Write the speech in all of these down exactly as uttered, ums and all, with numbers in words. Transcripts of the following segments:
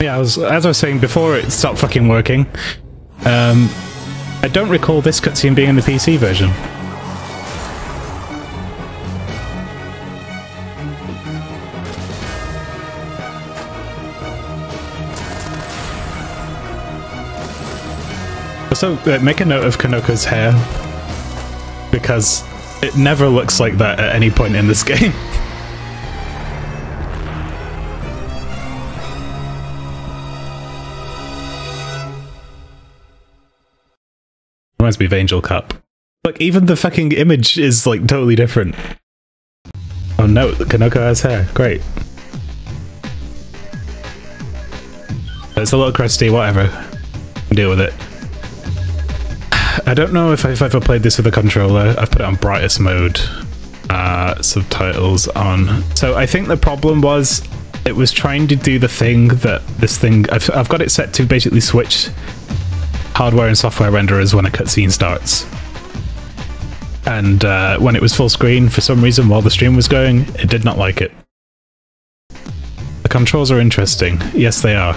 yeah, I was, as I was saying before, it stopped fucking working. Um, I don't recall this cutscene being in the P C version. Also, uh, make a note of Konoko's hair, because it never looks like that at any point in this game. Reminds me of Angel Cup. Look, even the fucking image is, like, totally different. Oh no, Konoko has hair. Great. It's a little crusty, whatever. Deal with it. I don't know if I've ever played this with a controller. I've put it on brightest mode. Uh, subtitles on. So I think the problem was it was trying to do the thing that this thing... I've, I've got it set to basically switch hardware and software renderers when a cutscene starts. And uh, when it was full screen, for some reason, while the stream was going, it did not like it. The controls are interesting. Yes, they are.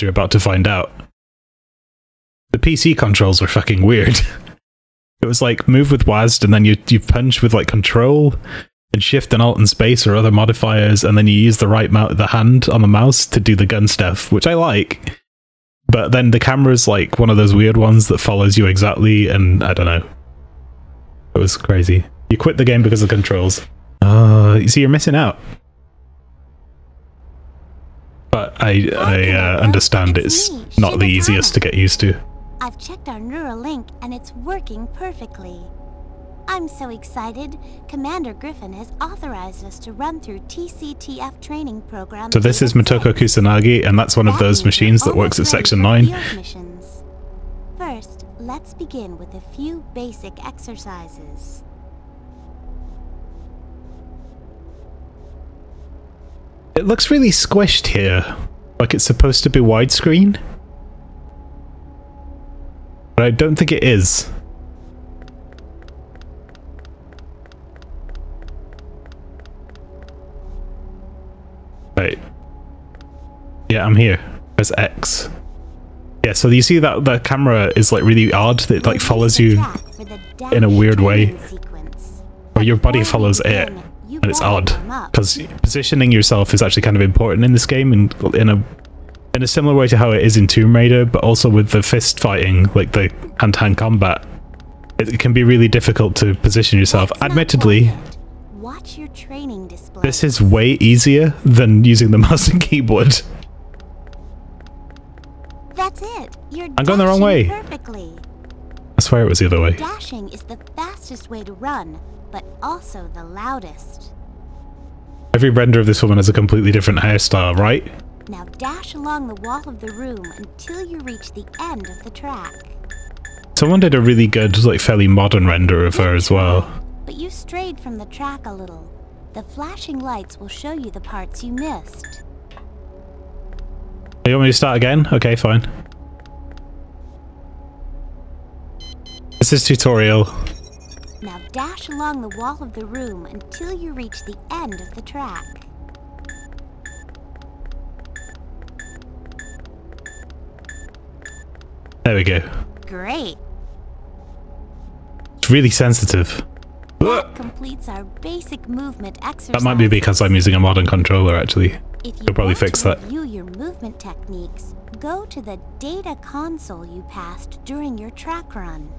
You're about to find out. The P C controls were fucking weird. It was like move with W A S D and then you, you punch with like control and shift and alt and space or other modifiers, and then you use the right mount the hand on the mouse to do the gun stuff, which I like. But then the camera's like one of those weird ones that follows you exactly, and I don't know. It was crazy. You quit the game because of the controls. Uh, you see, you're missing out. But I, I uh, understand it's not the easiest to get used to. I've checked our Neuralink and it's working perfectly. I'm so excited. Commander Griffin has authorized us to run through T C T F training program. So this is Motoko Kusanagi, and that's one of those machines that works at Section nine. First, let's begin with a few basic exercises. It looks really squished here, like it's supposed to be widescreen. But I don't think it is. Right. Yeah, I'm here. Press X. Yeah, so you see that the camera is like really odd. It like follows you in a weird way. Or your body follows it. And it's odd, because positioning yourself is actually kind of important in this game, and in a in a similar way to how it is in Tomb Raider, but also with the fist fighting, like the hand-to-hand combat, it can be really difficult to position yourself. Admittedly, watch your training display. This is way easier than using the mouse and keyboard. That's it. You're I'm going the wrong way. Perfectly. I swear it was the other way. Dashing is the fastest way to run, but also the loudest. Every render of this woman has a completely different hairstyle, right? Now dash along the wall of the room until you reach the end of the track. Someone did a really good, like, fairly modern render of her as well. But you strayed from the track a little. The flashing lights will show you the parts you missed. You want me to start again? Okay, fine. This is tutorial. Now dash along the wall of the room until you reach the end of the track. There we go. Great. It's really sensitive. That completes our basic movement exercise. That might be because I'm using a modern controller, actually. If you You'll probably want fix to that. Review your movement techniques, go to the data console you passed during your track run.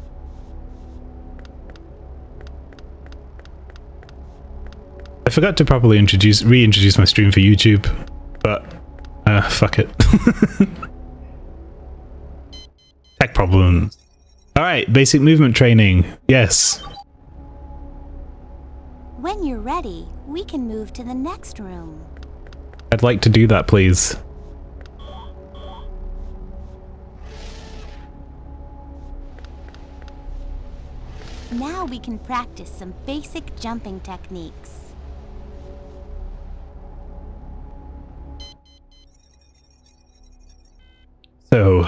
I forgot to properly introduce, reintroduce my stream for YouTube, but uh, fuck it. Tech problems. All right, basic movement training. Yes. When you're ready, we can move to the next room. I'd like to do that, please. Now we can practice some basic jumping techniques. So,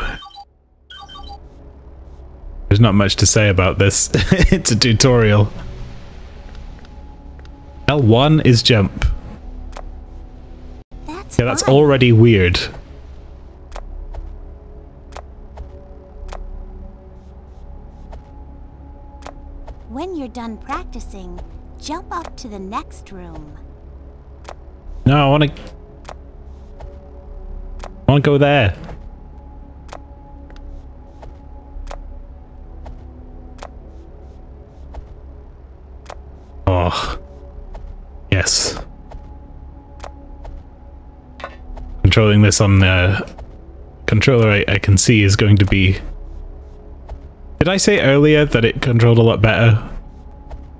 there's not much to say about this. It's a tutorial. L one is jump. That's That's yeah, that's fine. Already weird. When you're done practicing, jump up to the next room. No, I want to... I want to go there. Oh. Yes. Controlling this on the controller, I, I can see, is going to be... Did I say earlier that it controlled a lot better?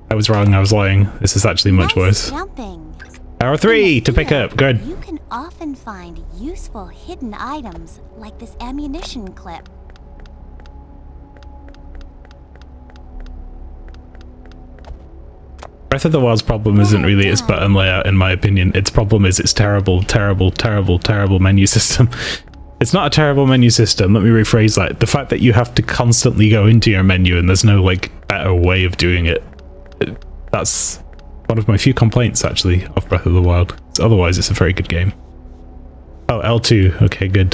I was wrong, I was lying. This is actually much worse. Jumping. Power three to pick up, good. You can often find useful hidden items like this ammunition clip. Breath of the Wild's problem isn't really its button layout, in my opinion. Its problem is its terrible, terrible, terrible, terrible menu system. It's not a terrible menu system, let me rephrase that. The fact that you have to constantly go into your menu and there's no, like, better way of doing it. That's one of my few complaints, actually, of Breath of the Wild. So otherwise, it's a very good game. Oh, L two. Okay, good.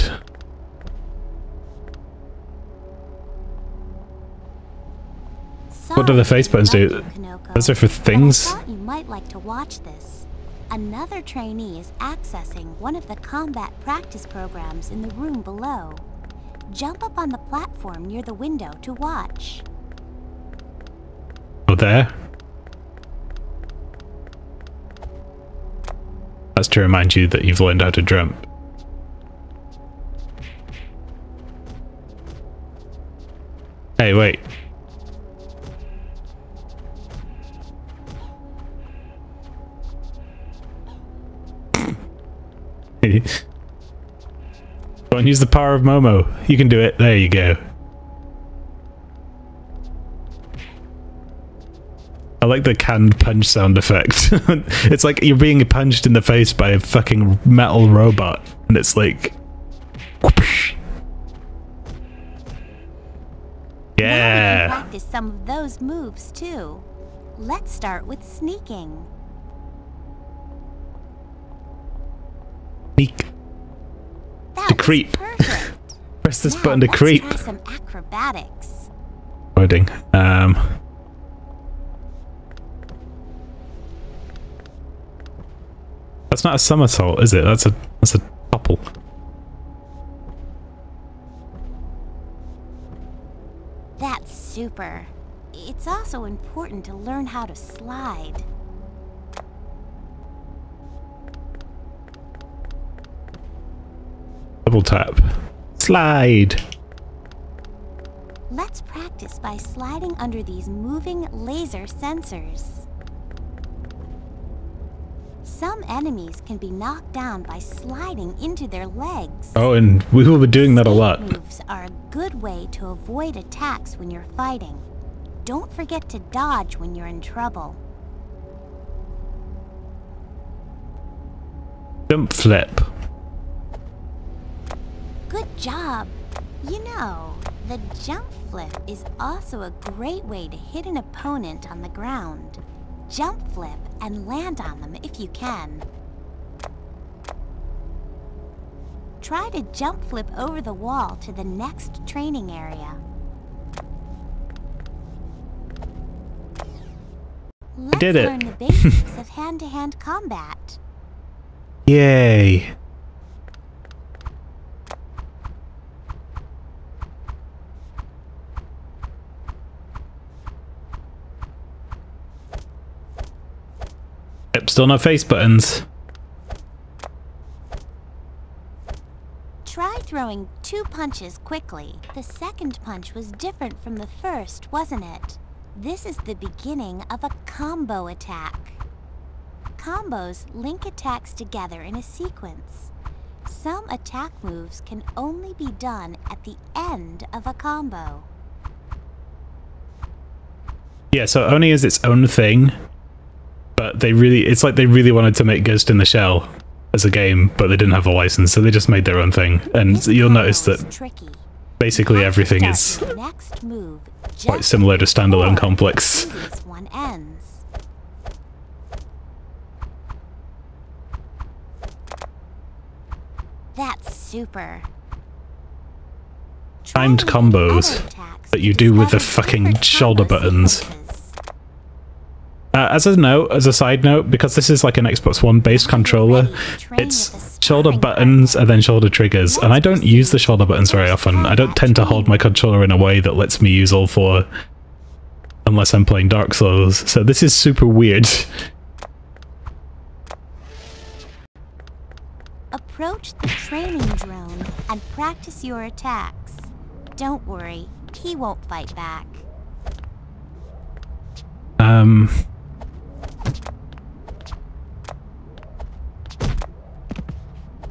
Sorry, what do the face buttons do? Konoko, those are for things? I thought you might like to watch this. Another trainee is accessing one of the combat practice programs in the room below. Jump up on the platform near the window to watch. Oh, there? That's to remind you that you've learned how to jump. Hey, wait. Go and use the power of Momo. You can do it. There you go. I like the canned punch sound effect. It's like you're being punched in the face by a fucking metal robot. And it's like... Whoosh. Yeah! Now we can practice some of those moves too. Let's start with sneaking. That to creep. Press this now button to creep. Some acrobatics. Loading. Um. That's not a somersault, is it? That's a that's a topple. That's super. It's also important to learn how to slide. Double tap. Slide! Let's practice by sliding under these moving laser sensors. Some enemies can be knocked down by sliding into their legs. Oh, and we will be doing that a lot. Moves are a good way to avoid attacks when you're fighting. Don't forget to dodge when you're in trouble. Jump flip. Good job! You know, the jump flip is also a great way to hit an opponent on the ground. Jump flip and land on them if you can. Try to jump flip over the wall to the next training area. Let's I did it! Learn the basics of hand-to-hand combat. Yay! Yep, still no face buttons. Try throwing two punches quickly. The second punch was different from the first, wasn't it? This is the beginning of a combo attack. Combos link attacks together in a sequence. Some attack moves can only be done at the end of a combo. Yeah, so Oni is its own thing. But they really, it's like they really wanted to make Ghost in the Shell as a game, but they didn't have a license, so they just made their own thing. And you'll notice that basically everything is quite similar to Standalone Complex. That's super. Timed combos that you do with the fucking shoulder buttons. Uh, as a note, as a side note, because this is like an Xbox One based controller, it's shoulder buttons and then shoulder triggers, and I don't use the shoulder buttons very often. I don't tend to hold my controller in a way that lets me use all four, unless I'm playing Dark Souls, so this is super weird. Approach the training drone and practice your attacks. Don't worry, he won't fight back. Um...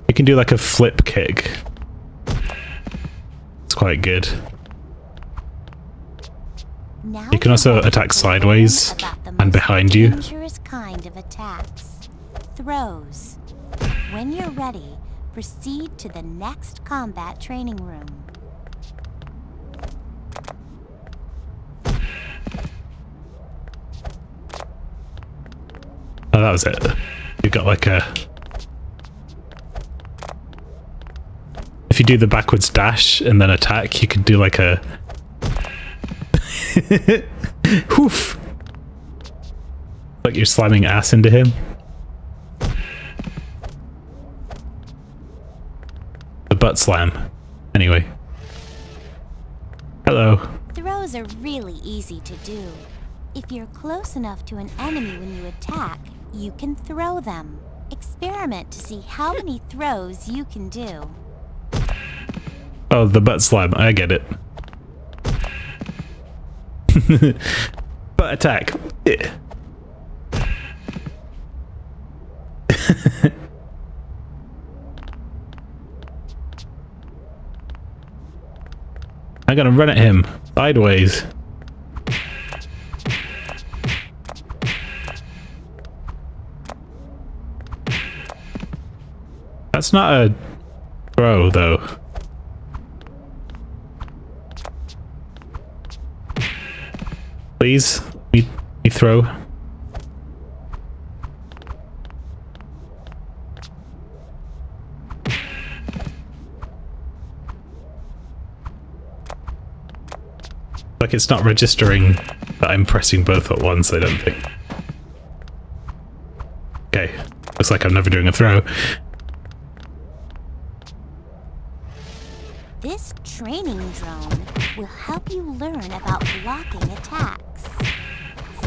You can do like a flip kick. It's quite good. You can also attack sideways and behind you. Dangerous kind of attacks. Throws. When you're ready, proceed to the next combat training room. Oh, that was it. You got like a... If you do the backwards dash and then attack, you can do like a... Hoof! Like you're slamming ass into him. The butt slam. Anyway. Hello. Throws are really easy to do. If you're close enough to an enemy when you attack, you can throw them. Experiment to see how many throws you can do. Oh, the butt slam. I get it. Butt attack. Yeah. I'm gonna run at him sideways. That's not a throw, though. Please, let me, let me throw. Like, it's not registering that I'm pressing both at once, I don't think. Okay, looks like I'm never doing a throw. This training drone will help you learn about blocking attacks.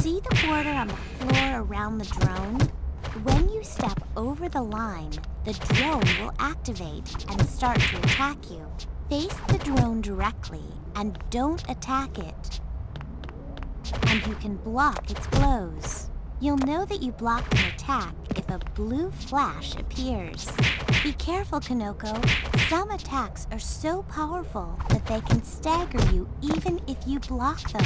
See the border on the floor around the drone? When you step over the line, the drone will activate and start to attack you. Face the drone directly and don't attack it. And you can block its blows. You'll know that you blocked an attack if a blue flash appears. Be careful, Konoko. Some attacks are so powerful that they can stagger you even if you block them.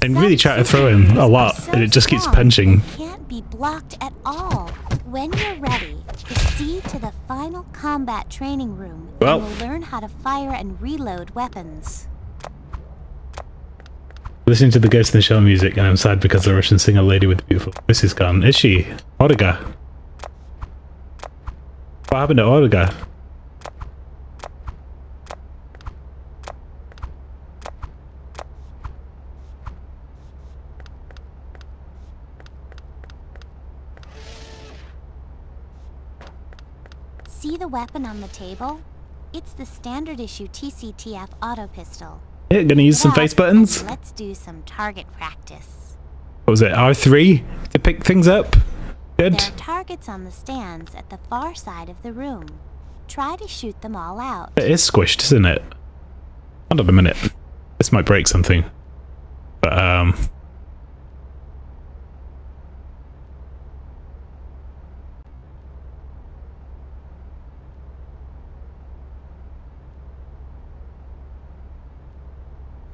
I'm really trying to throw him a lot, and it just keeps punching. Can't be blocked at all. When you're ready, proceed to the final combat training room, well, and we'll learn how to fire and reload weapons. Listening to the Ghost in the Shell music, and I'm sad because the Russian singer lady with the beautiful voice is gone. Is she? Olga. What happened to Olga? See the weapon on the table? It's the standard issue T C T F auto pistol. Yeah, gonna use some face buttons. Let's do some target practice. What was it? R three to pick things up. Good. There are targets on the stands at the far side of the room. Try to shoot them all out. It is squished, isn't it? Hold up a minute. This might break something. But um.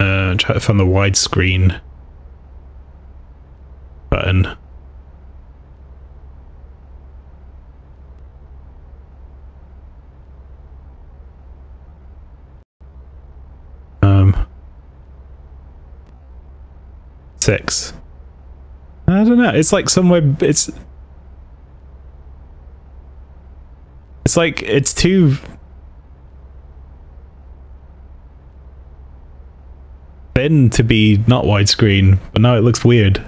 Uh, try to find the widescreen button. Um, six. I don't know. It's like somewhere. It's. It's like, it's too... thin to be not widescreen, but now it looks weird.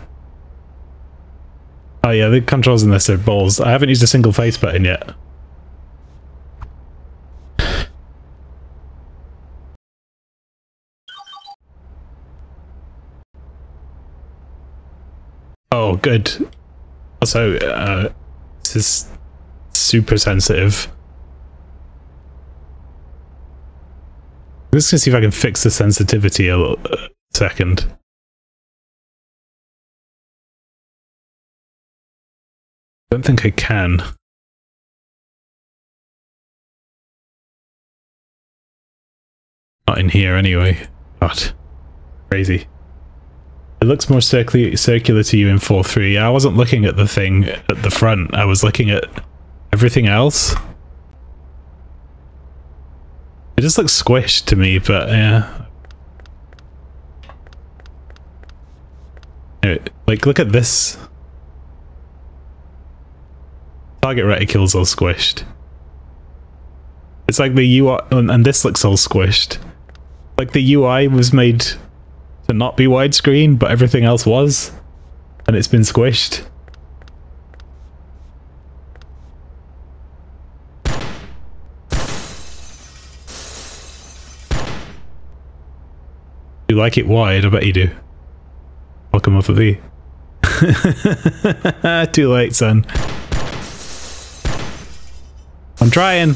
Oh yeah, the controls in this are balls. I haven't used a single face button yet. Oh, good. Also, uh, this is super sensitive. I'm just gonna see if I can fix the sensitivity a little uh, second. I don't think I can. Not in here anyway. God. Crazy. It looks more circ circular to you in four three. Yeah, I wasn't looking at the thing at the front. I was looking at everything else. It just looks squished to me, but yeah. Anyway, like, look at this. Target reticule's all squished. It's like the U I, and this looks all squished. Like the U I was made to not be widescreen, but everything else was, and it's been squished. You like it wide? I bet you do. Welcome off of thee. Too late, son. I'm trying.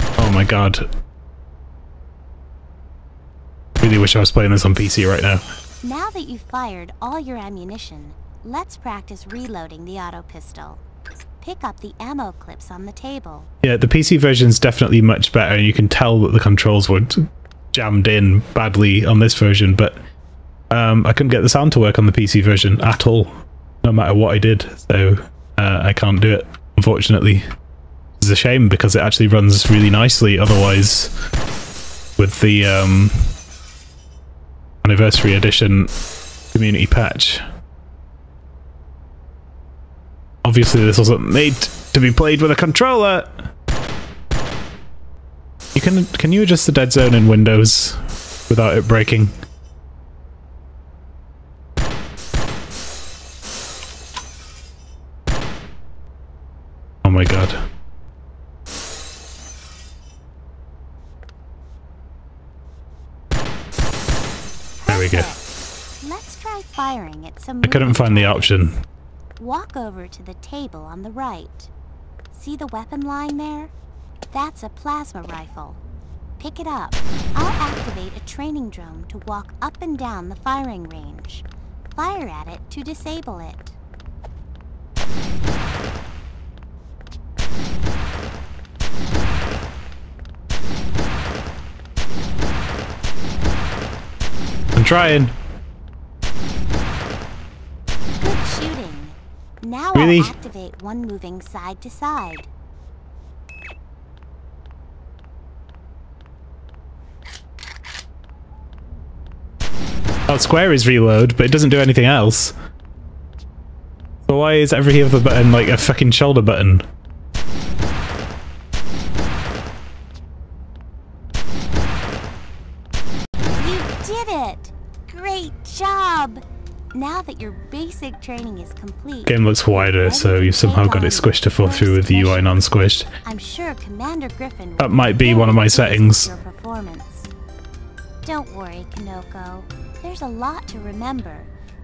Oh my god. Really wish I was playing this on P C right now. Now that you've fired all your ammunition, let's practice reloading the auto pistol. Pick up the ammo clips on the table. Yeah, the P C version's definitely much better, and you can tell that the controls were jammed in badly on this version, but um, I couldn't get the sound to work on the P C version at all, no matter what I did, so uh, I can't do it, unfortunately. It's a shame, because it actually runs really nicely otherwise with the um, Anniversary Edition community patch. Obviously this wasn't made to be played with a controller! You can- can you adjust the dead zone in Windows without it breaking? Oh my god. There we go. Let's try firing at some I couldn't find the option. Walk over to the table on the right. See the weapon lying there? That's a plasma rifle. Pick it up. I'll activate a training drone to walk up and down the firing range. Fire at it to disable it. I'm trying. Now really? I'll activate one moving side to side. Oh, square is reload, but it doesn't do anything else. So why is every other button like a fucking shoulder button? You did it! Great job! Now that your basic training is complete, game looks wider, so you've somehow got it squished to fall through with the U I non-squished. I'm sure Commander Griffin. That might be one of my settings. Don't worry, Konoko. There's a lot to remember,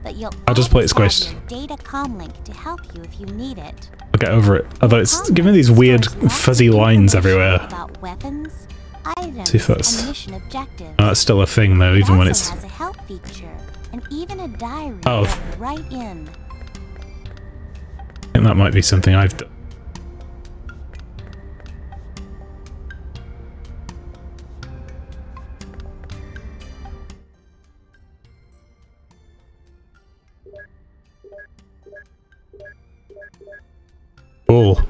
but you'll. I'll just play it squished. Data comlink to help you if you need it. I'll get over it. Although it's giving me these weird fuzzy lines everywhere. About weapons, items, see if that's. Oh, that's still a thing though, even when it's. And even a diary oh. right in. I think that might be something I've done. Cool.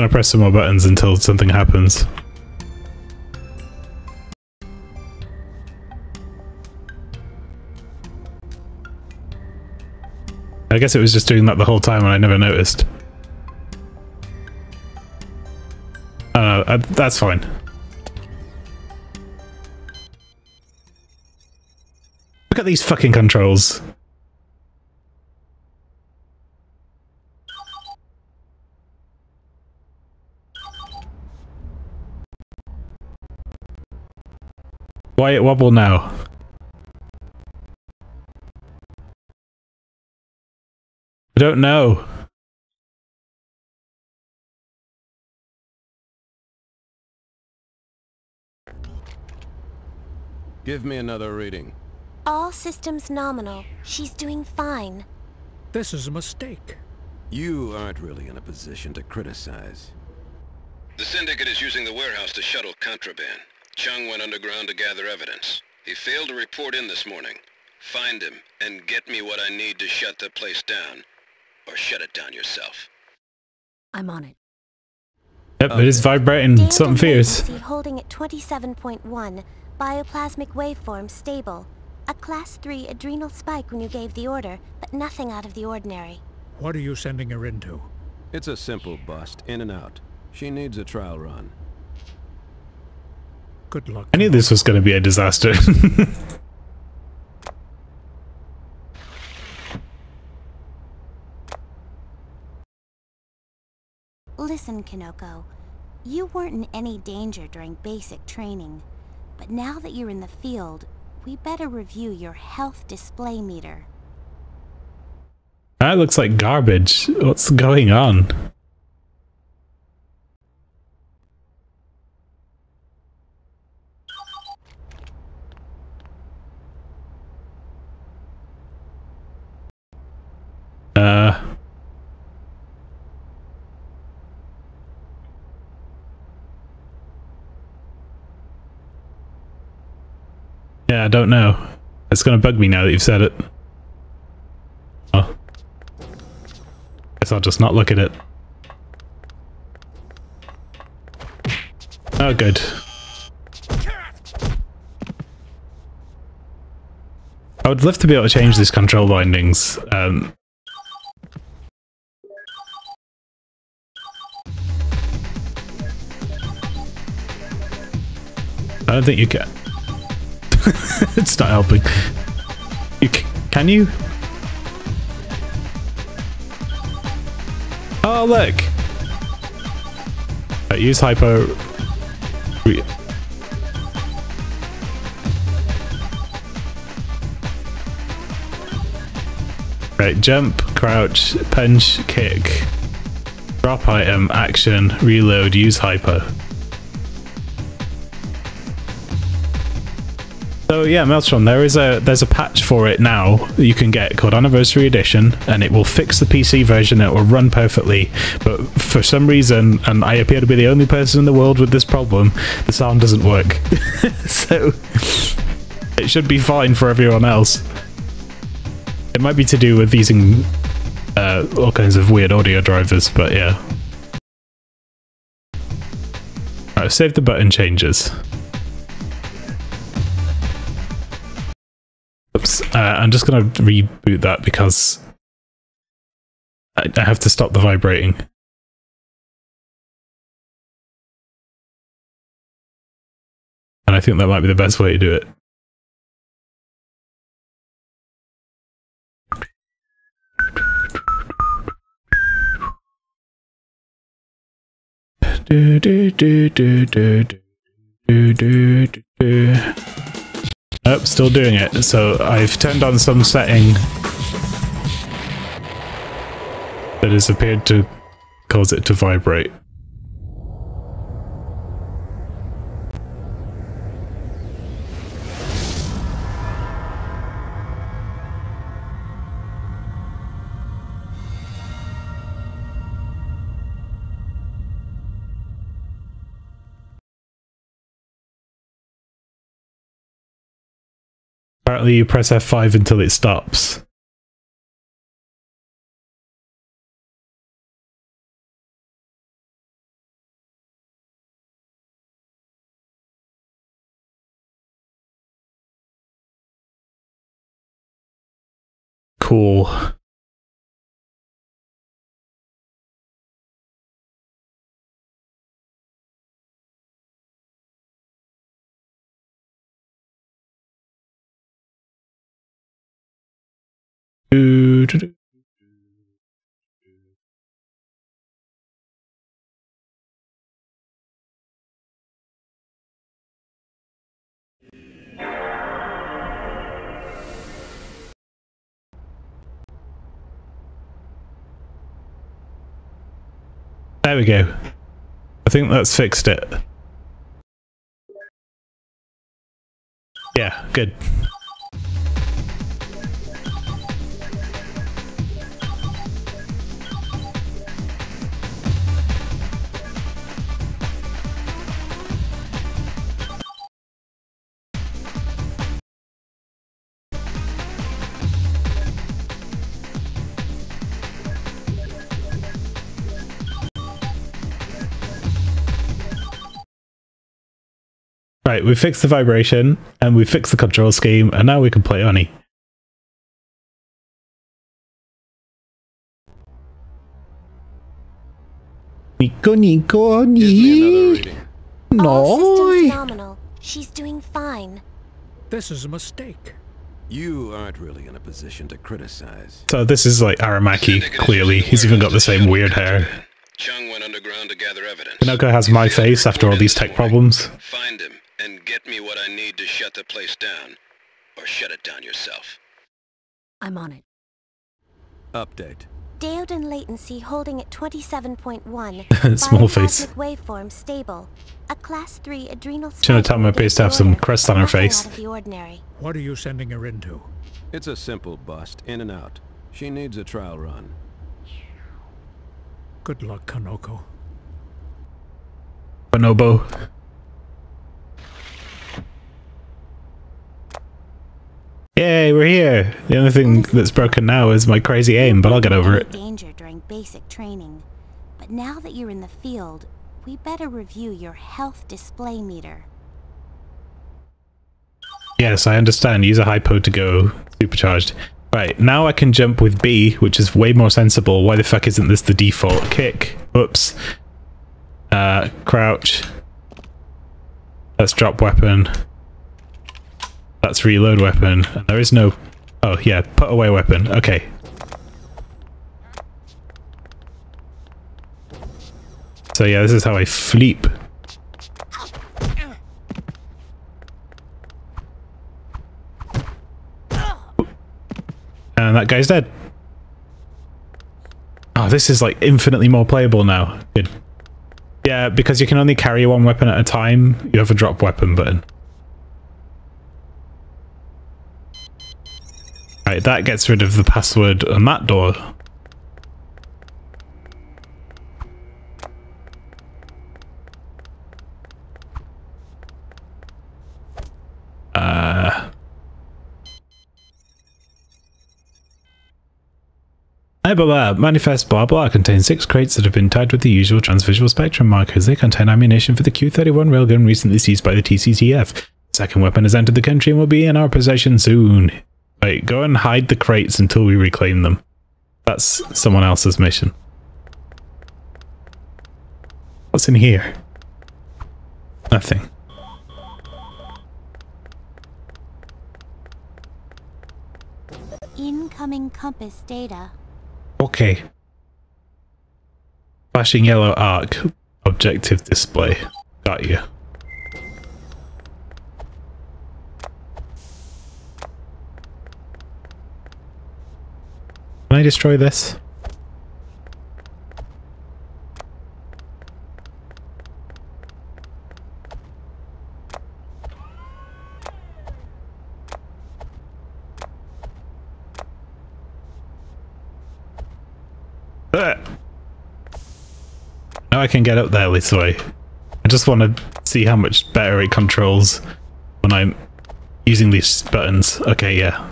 gonna press some more buttons until something happens. I guess it was just doing that the whole time and I never noticed. I don't know, that's fine. Look at these fucking controls. Why it wobble now? I don't know. Give me another reading. All systems nominal. She's doing fine. This is a mistake. You aren't really in a position to criticize. The Syndicate is using the warehouse to shuttle contraband. Chung went underground to gather evidence. He failed to report in this morning. Find him and get me what I need to shut the place down. Or shut it down yourself. I'm on it. Yep, okay. It is vibrating. Damn, something fierce. Holding at twenty-seven point one. Bioplasmic waveform stable. A class three adrenal spike when you gave the order, but nothing out of the ordinary. What are you sending her into? It's a simple bust, in and out. She needs a trial run. Good luck. I knew this was going to be a disaster. Listen, Konoko. You weren't in any danger during basic training. But now that you're in the field, we better review your health display meter. That looks like garbage. What's going on? Uh... Yeah, I don't know. It's gonna bug me now that you've said it. Oh. Guess I'll just not look at it. Oh, good. I would love to be able to change these control bindings. Um, I don't think you can. It's not helping. You c can you? Oh, look! Uh, use hypo... Re right, jump, crouch, punch, kick. Drop item, action, reload, use hypo. So yeah, Maelstrom, there is a there's a patch for it now that you can get called Anniversary Edition, and it will fix the P C version. It will run perfectly, but for some reason, and I appear to be the only person in the world with this problem, the sound doesn't work. So it should be fine for everyone else. It might be to do with using uh, all kinds of weird audio drivers, but yeah. Alright, save the button changes. Oops, uh, I'm just going to reboot that because I, I have to stop the vibrating. And I think that might be the best way to do it. Do, do, do, do, do, do, do, do, do. Nope, still doing it. So I've turned on some setting that has appeared to cause it to vibrate. Apparently you press F five until it stops. cool. Do, do, do. There we go. I think that's fixed it. Yeah, good. Right, we fixed the vibration, and we fixed the control scheme, and now we can play Oni. Nico, Nico, Oni. No. She's doing fine. This is a mistake. You aren't really in a position to criticize. So this is like Aramaki. Clearly, he's even got the same weird hair. Chung went underground to gather evidence. Konoko has my face after all these tech problems. Find him. And get me what I need to shut the place down, or shut it down yourself. I'm on it. Update. Deoden latency holding at twenty-seven point one. Small face. Waveform stable. A class three adrenal. Shinatama appears to have some crest on her face. Out of the ordinary. What are you sending her into? It's a simple bust, in and out. She needs a trial run. Good luck, Konoko. Bonobo. Yay, we're here! The only thing that's broken now is my crazy aim, but I'll get over it. Danger during basic training, but now that you're in the field, we better review your health display meter. Yes, I understand. Use a hypo to go supercharged. Right, now I can jump with B, which is way more sensible. Why the fuck isn't this the default? Kick. Oops. Uh, crouch. Let's drop weapon. That's reload weapon. There is no... Oh, yeah, put away weapon. Okay. So yeah, this is how I fleep. And that guy's dead. Oh, this is like infinitely more playable now. Good. Yeah, because you can only carry one weapon at a time, you have a drop weapon button. Right, that gets rid of the password on that door. Uh, blah, blah, manifest blah blah contains six crates that have been tagged with the usual transvisual spectrum markers. They contain ammunition for the Q thirty-one railgun recently seized by the T C T F. The second weapon has entered the country and will be in our possession soon. Wait, go and hide the crates until we reclaim them. That's someone else's mission. What's in here? Nothing. Incoming compass data. Okay. Flashing yellow arc. Objective display. Got you. Can I destroy this? Ugh. Now I can get up there this way. I just want to see how much better it controls when I'm using these buttons. Okay, yeah.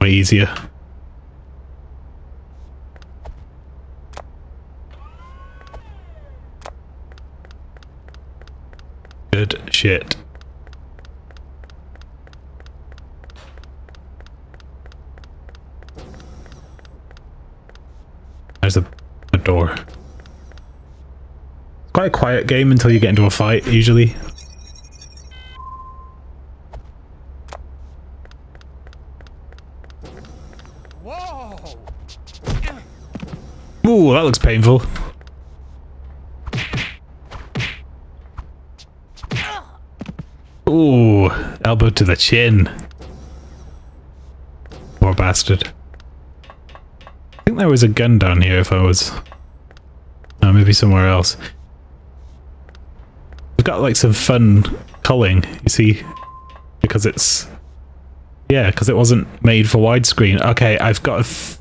Way easier. Good shit. door. Quite a quiet game until you get into a fight, usually. Whoa! Ooh, that looks painful. Ooh, elbow to the chin. Poor bastard. I think there was a gun down here if I was... No, maybe somewhere else. We've got like some fun culling, you see, because it's... Yeah, because it wasn't made for widescreen. Okay, I've got a... Th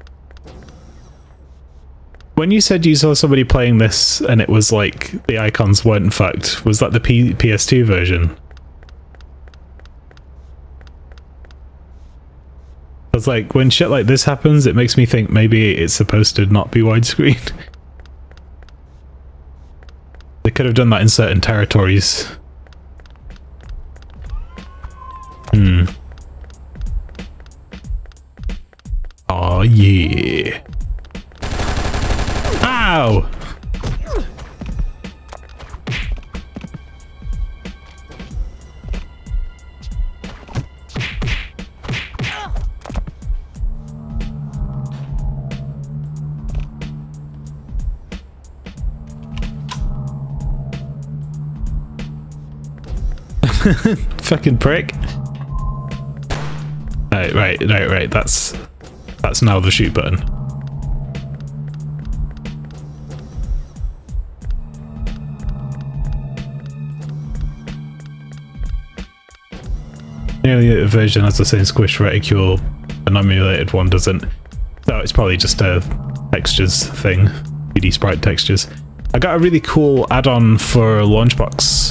when you said you saw somebody playing this and it was like the icons weren't fucked, was that the P PS2 version? Because like when shit like this happens, it makes me think maybe it's supposed to not be widescreen. They could have done that in certain territories. Hmm. Oh yeah. Ow! Fucking prick. Right, right, right, right. That's that's now the shoot button. The emulated version has the same squish reticule, an emulated one doesn't. So it's probably just a textures thing, three D sprite textures. I got a really cool add-on for Launchbox.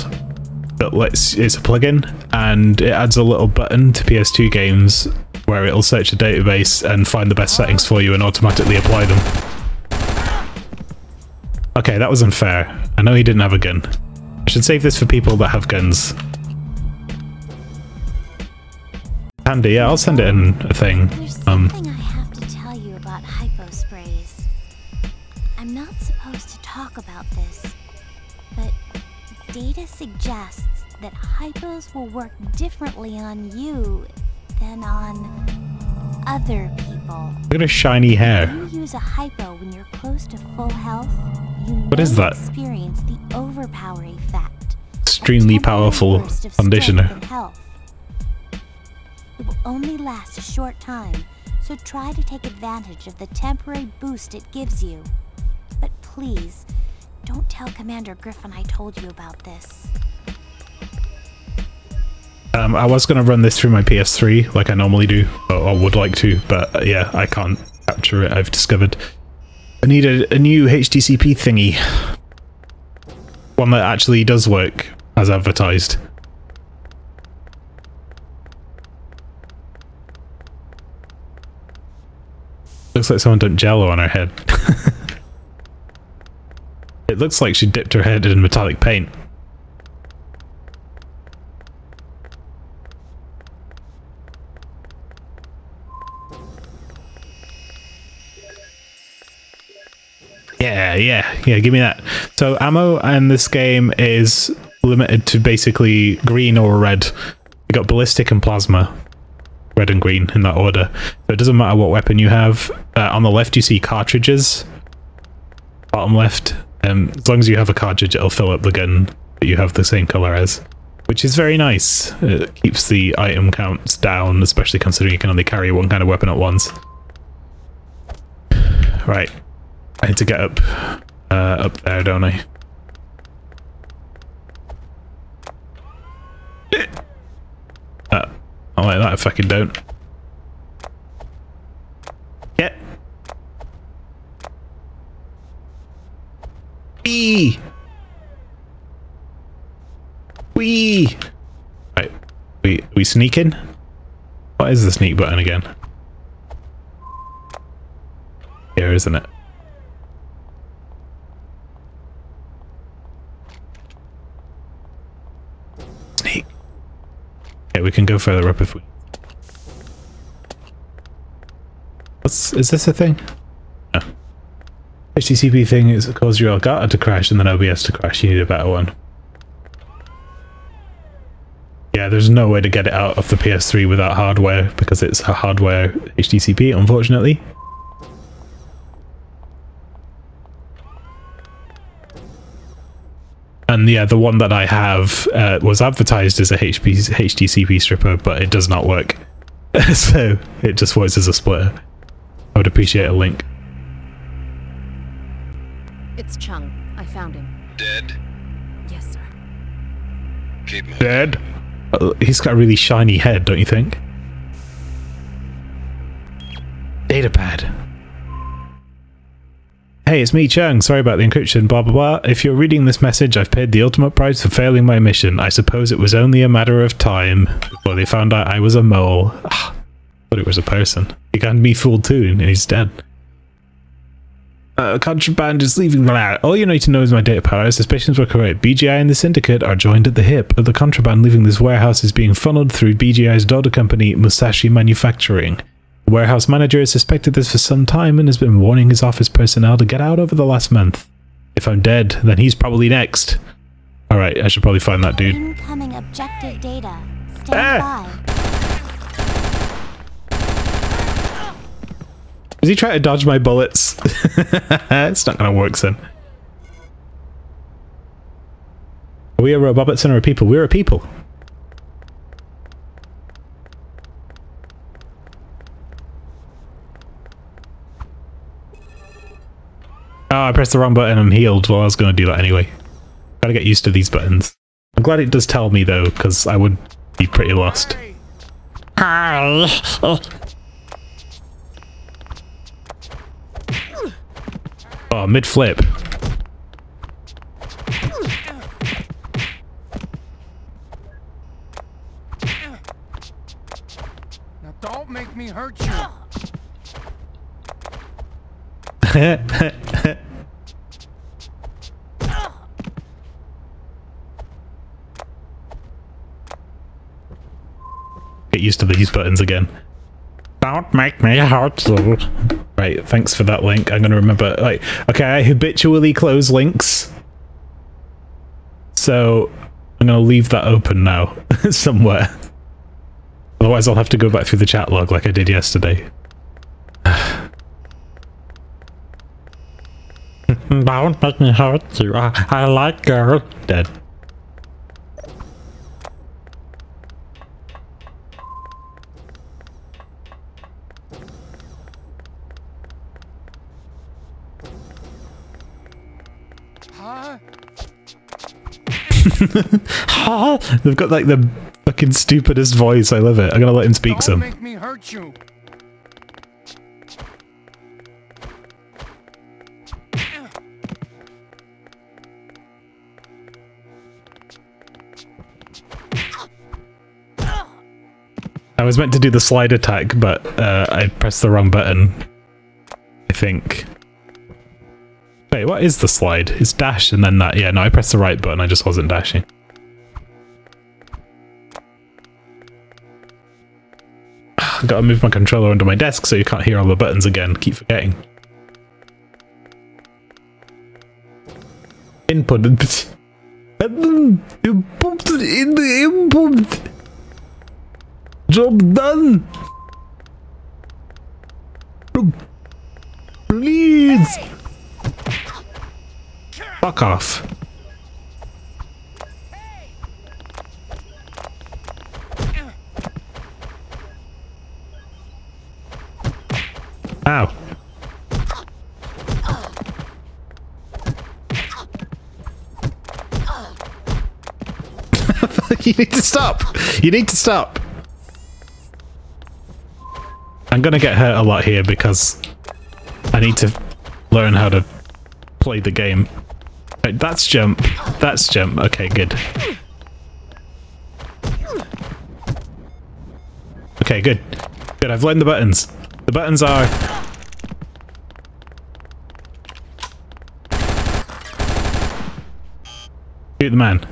That lets, it's a plugin, and it adds a little button to P S two games where it'll search a database and find the best settings for you and automatically apply them. Okay, that was unfair. I know he didn't have a gun. I should save this for people that have guns. Handy, yeah, I'll send it in a thing. Um, I have to tell you about hyposprays. I'm not supposed to talk about this, but data suggests that hypos will work differently on you than on other people. Look at her shiny hair. When you use a hypo when you're close to full health, you what is that? Experience the overpower effect. Extremely powerful conditioner. It will only last a short time, so try to take advantage of the temporary boost it gives you. But please, don't tell Commander Griffin I told you about this. Um, I was going to run this through my P S three like I normally do, or, or would like to, but uh, yeah, I can't capture it, I've discovered. I need a, a new H D C P thingy. One that actually does work, as advertised. Looks like someone dumped jello on her head. It looks like she dipped her head in metallic paint. Yeah, yeah, yeah, give me that. So ammo in this game is limited to basically green or red. You got ballistic and plasma. Red and green in that order. So it doesn't matter what weapon you have. Uh, on the left you see cartridges. Bottom left. Um, as long as you have a cartridge, it'll fill up the gun that you have the same color as, which is very nice. It keeps the item counts down, especially considering you can only carry one kind of weapon at once. Right, I need to get up, uh, up there, don't I? Uh, I like that. I fucking don't. Yeah. Wee! Wee! Right, we, we sneaking? What is the sneak button again? Here, isn't it? Sneak. Okay, we can go further up if we... What's... is this a thing? No. H T T P thing is caused your Elgato to crash and then O B S to crash. You need a better one. Yeah, there's no way to get it out of the P S three without hardware because it's a hardware H T T P, unfortunately. And yeah, the one that I have uh, was advertised as a H T C P stripper, but it does not work. So it just works as a splitter. I would appreciate a link. It's Chung. I found him. Dead? Yes, sir. Keep moving. Dead? Uh, he's got a really shiny head, don't you think? Datapad. Hey, it's me, Chung. Sorry about the encryption, blah blah blah. If you're reading this message, I've paid the ultimate price for failing my mission. I suppose it was only a matter of time before they found out I was a mole. Ah, thought it was a person. You got me fooled too, and he's dead. Uh, contraband is leaving the lab. All you need to know is my data power. Suspicions were correct. B G I and the Syndicate are joined at the hip. The contraband leaving this warehouse is being funneled through B G I's daughter company, Musashi Manufacturing. The warehouse manager has suspected this for some time and has been warning his office personnel to get out over the last month. If I'm dead, then he's probably next. Alright, I should probably find that dude. Incoming objective data. Stand ah! by. Is he trying to dodge my bullets? It's not gonna work, son. Are we a Robobertson or a people? We're a people. Oh, I pressed the wrong button and healed. Well, I was going to do that anyway. Gotta get used to these buttons. I'm glad it does tell me, though, because I would be pretty lost. Hi. Oh. Oh, mid-flip. Now don't make me hurt you. Get used to these buttons again. Don't make me hurt you. Right, thanks for that link. I'm gonna remember. Like, okay, I habitually close links, so I'm gonna leave that open now somewhere. Otherwise, I'll have to go back through the chat log like I did yesterday. Don't make me hurt you. I, I like girl. Dead. Huh? Huh? They've got like the fucking stupidest voice. I love it. I'm gonna let him speak Don't some. Make me hurt you. I was meant to do the slide attack, but uh, I pressed the wrong button, I think. Wait, what is the slide? It's dash and then that. Yeah, no, I pressed the right button, I just wasn't dashing. I've got to move my controller under my desk so you can't hear all the buttons again. Keep forgetting. Input. Input. Input. Job done! Please! Hey. Fuck off. Hey. Ow. You need to stop! You need to stop! I'm gonna get hurt a lot here because I need to learn how to play the game. That's jump. That's jump. Okay, good. Okay, good. Good, I've learned the buttons. The buttons are... Shoot the man.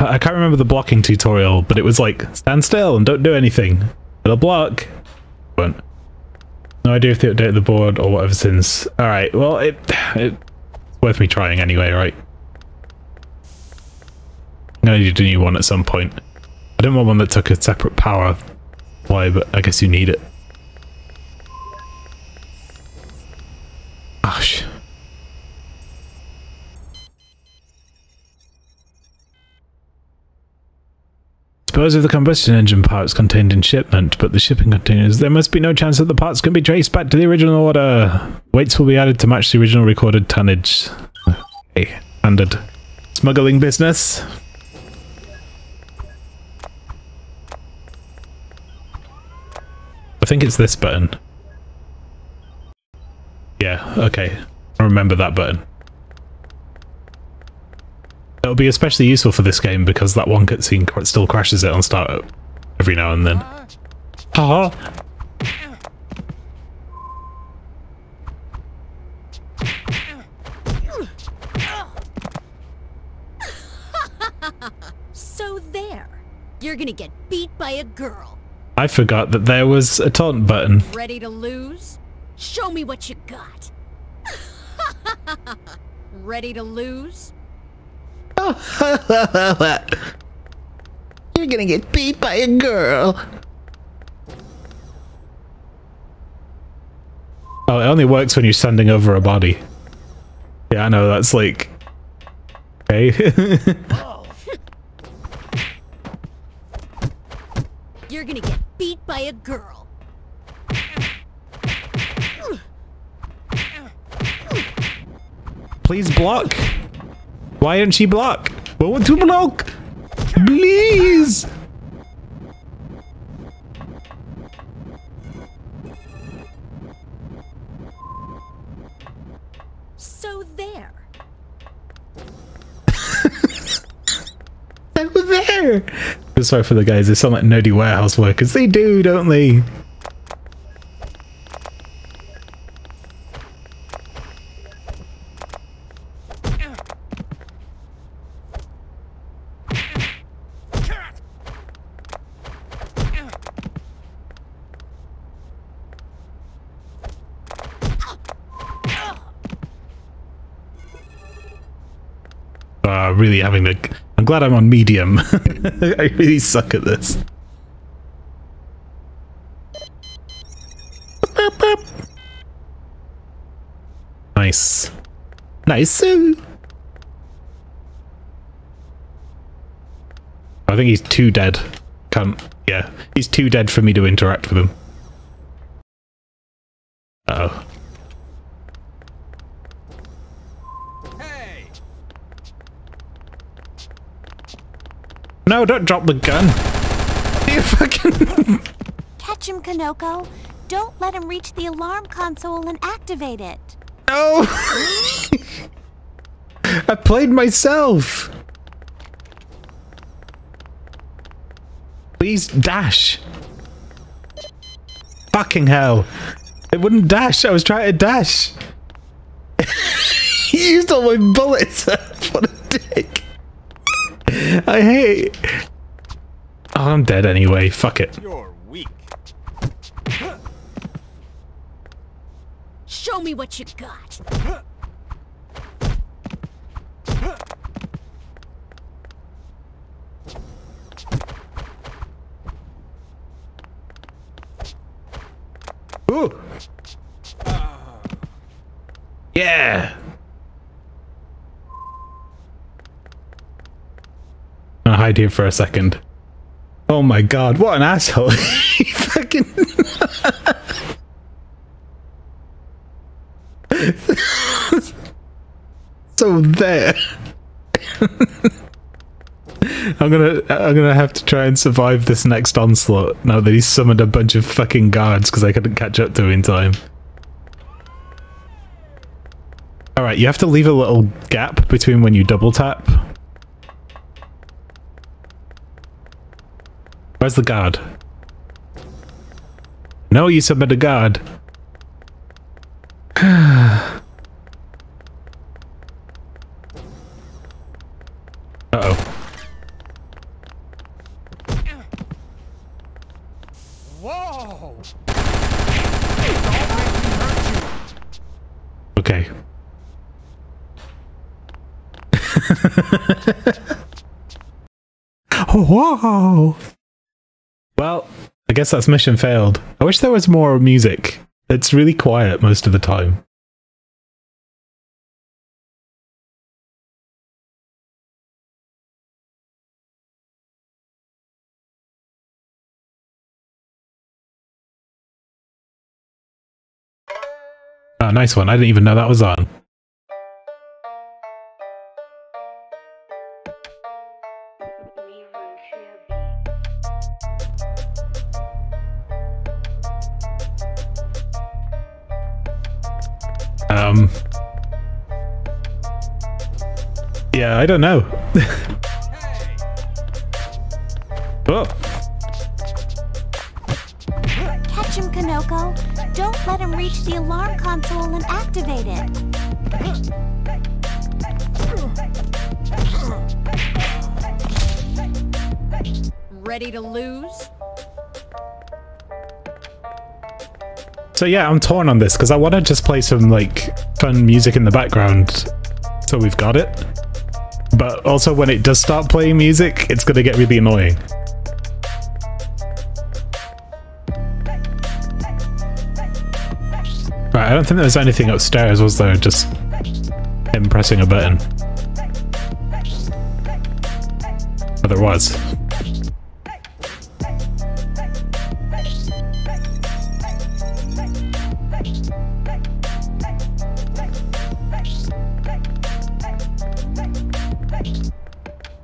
I can't remember the blocking tutorial, but it was like, stand still and don't do anything. It'll block. No idea if they update the board or whatever since. Alright, well, it, it's worth me trying anyway, right? I'm gonna need a new one at some point. I didn't want one that took a separate power supply, but I guess you need it. Gosh. Suppose if the combustion engine parts contained in shipment, but the shipping containers, there must be no chance that the parts can be traced back to the original order. Weights will be added to match the original recorded tonnage. Okay, standard smuggling business. I think it's this button. Yeah, okay. I remember that button. It'll be especially useful for this game because that one cutscene still crashes it on startup every now and then. Haha! So there! You're gonna get beat by a girl! I forgot that there was a taunt button. Ready to lose? Show me what you got! Ready to lose? You're gonna get beat by a girl. Oh, it only works when you're standing over a body. Yeah, I know, that's like... Okay. Oh. You're gonna get beat by a girl. Please block. Why didn't she block? I want to block! Please! So there. So there! I'm sorry for the guys, they sound like nerdy warehouse workers. They do, don't they? Really having the... I'm glad I'm on medium. I really suck at this. Boop, boop. Nice. Nice. I think he's too dead. Can't... Yeah. He's too dead for me to interact with him. Uh-oh. No, don't drop the gun. You fucking... Catch him, Konoko. Don't let him reach the alarm console and activate it. No! I played myself. Please dash. Fucking hell. It wouldn't dash. I was trying to dash. You used all my bullets. What a dick. I hate. Oh, I'm dead anyway. Fuck it. You're weak. Show me what you got. Ooh. Yeah. I'll hide here for a second. Oh my god, what an asshole! He fucking... So there. I'm gonna, I'm gonna have to try and survive this next onslaught now that he's summoned a bunch of fucking guards because I couldn't catch up to him in time. All right, you have to leave a little gap between when you double tap. Where's the guard? No, you submit a guard. Uh oh. No. Okay. Whoa. Well, I guess that's mission failed. I wish there was more music. It's really quiet most of the time. Oh, nice one. I didn't even know that was on. Um, yeah, I don't know. Oh. Catch him, Konoko. Don't let him reach the alarm console and activate it. Ready to lose? So yeah, I'm torn on this because I want to just play some like fun music in the background so we've got it, but also when it does start playing music it's going to get really annoying. Right, I don't think there was anything upstairs, was there? Just him pressing a button. Oh, there was.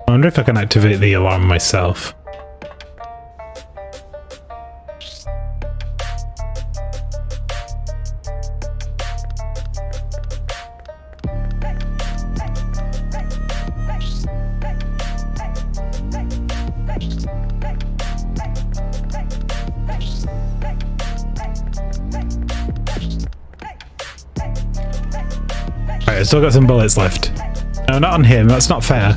I wonder if I can activate the alarm myself. Alright, I still got some bullets left. No, not on him, that's not fair.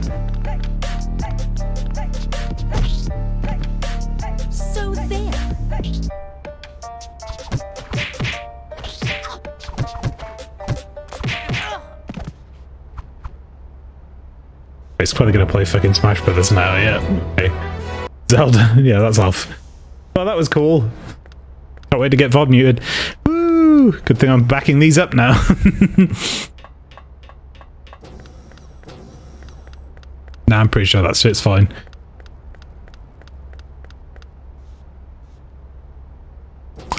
It's probably gonna play fucking Smash Brothers now, yeah. Okay. Zelda, yeah, that's off. Well, that was cool. Can't wait to get V O D muted. Woo! Good thing I'm backing these up now. Nah, I'm pretty sure that shit's fine.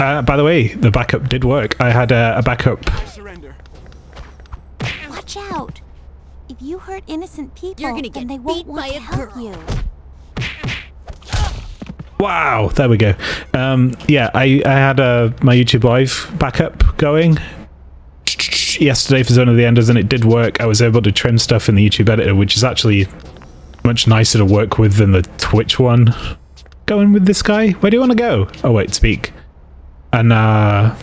Uh, by the way, the backup did work. I had uh, a backup. Watch out! If you hurt innocent people, you're gonna get and they won't want to help you. Wow, there we go. Um, yeah, I, I had uh, my YouTube Live backup going yesterday for Zone of the Enders, and it did work. I was able to trim stuff in the YouTube editor, which is actually much nicer to work with than the Twitch one. Going with this guy? Where do you want to go? Oh, wait, speak. And, uh...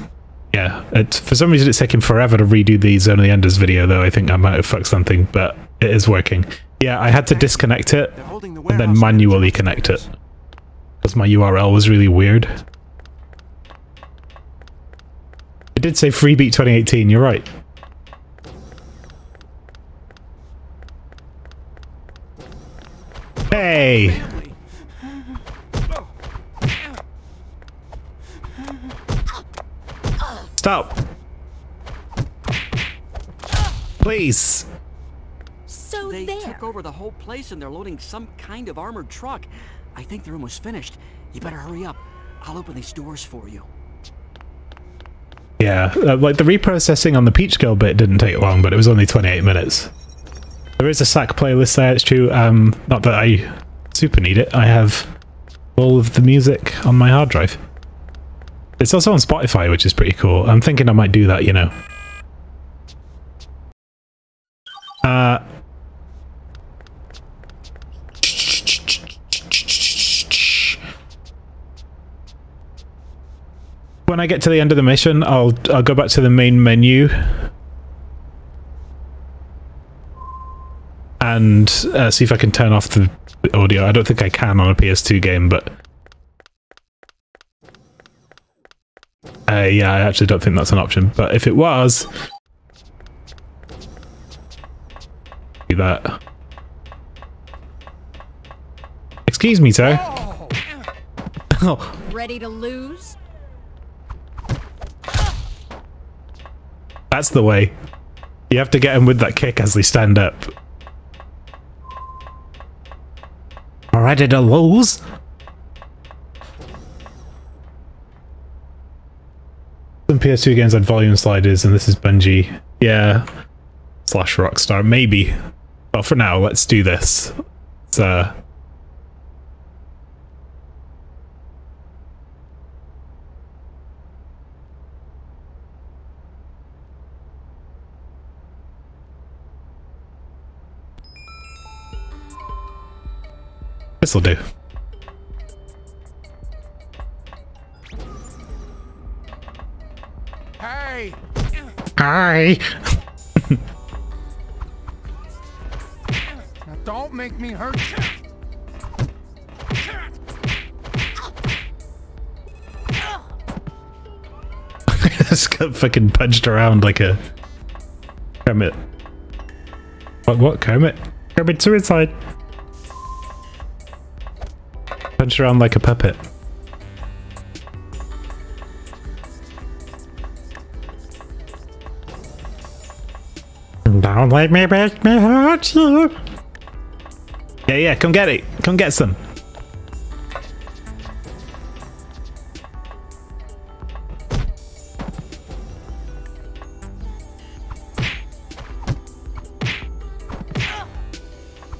yeah, it's, for some reason it's taking forever to redo the Zone of the Enders video, though. I think I might have fucked something, but it is working. Yeah, I had to disconnect it and then manually connect it because my U R L was really weird. It did say Freebeat twenty eighteen, you're right. Hey! Stop! Please! So they there. took over the whole place and they're loading some kind of armored truck. I think the room was finished. You better hurry up. I'll open these doors for you. Yeah, uh, like the reprocessing on the Peach Girl bit didn't take long, but it was only twenty-eight minutes. There is a S A C playlist there, it's true. Um, not that I super need it. I have all of the music on my hard drive. It's also on Spotify, which is pretty cool. I'm thinking I might do that, you know. Uh, when I get to the end of the mission, I'll I'll go back to the main menu and uh, see if I can turn off the audio. I don't think I can on a P S two game, but. Uh, yeah, I actually don't think that's an option, but if it was... do that. Excuse me, sir. Oh. Ready to lose? That's the way. You have to get them with that kick as they stand up. Ready to lose? Some P S two games had volume sliders, and this is Bungie. Yeah. Slash Rockstar, maybe. But for now, let's do this. It's, uh... this'll do. Hey. Hi. Now don't make me hurt you. This got fucking punched around like a Kermit. What what Kermit? Kermit suicide. Punch around like a puppet. Don't let me make me hurt you. Yeah, yeah, come get it. Come get some.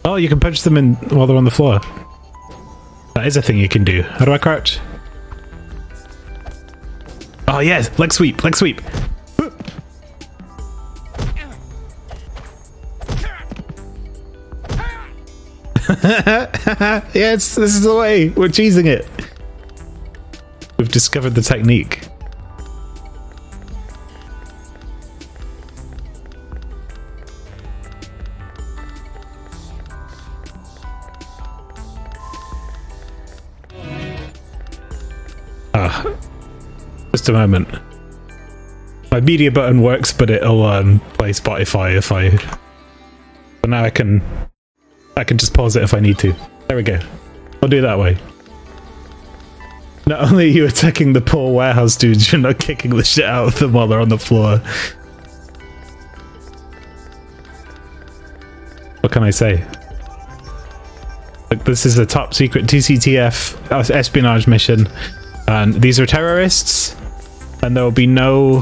Oh, you can punch them in while they're on the floor. That is a thing you can do. How do I crouch? Oh yes, leg sweep, leg sweep. Woo. Yes, this is the way. We're cheesing it. We've discovered the technique. Just a moment. My media button works, but it'll um, play Spotify if I. But now I can, I can just pause it if I need to. There we go. I'll do it that way. Not only are you attacking the poor warehouse dudes, you're not kicking the shit out of them while they're on the floor. What can I say? Look, this is a top secret T C T F espionage mission. And these are terrorists, and there will be no,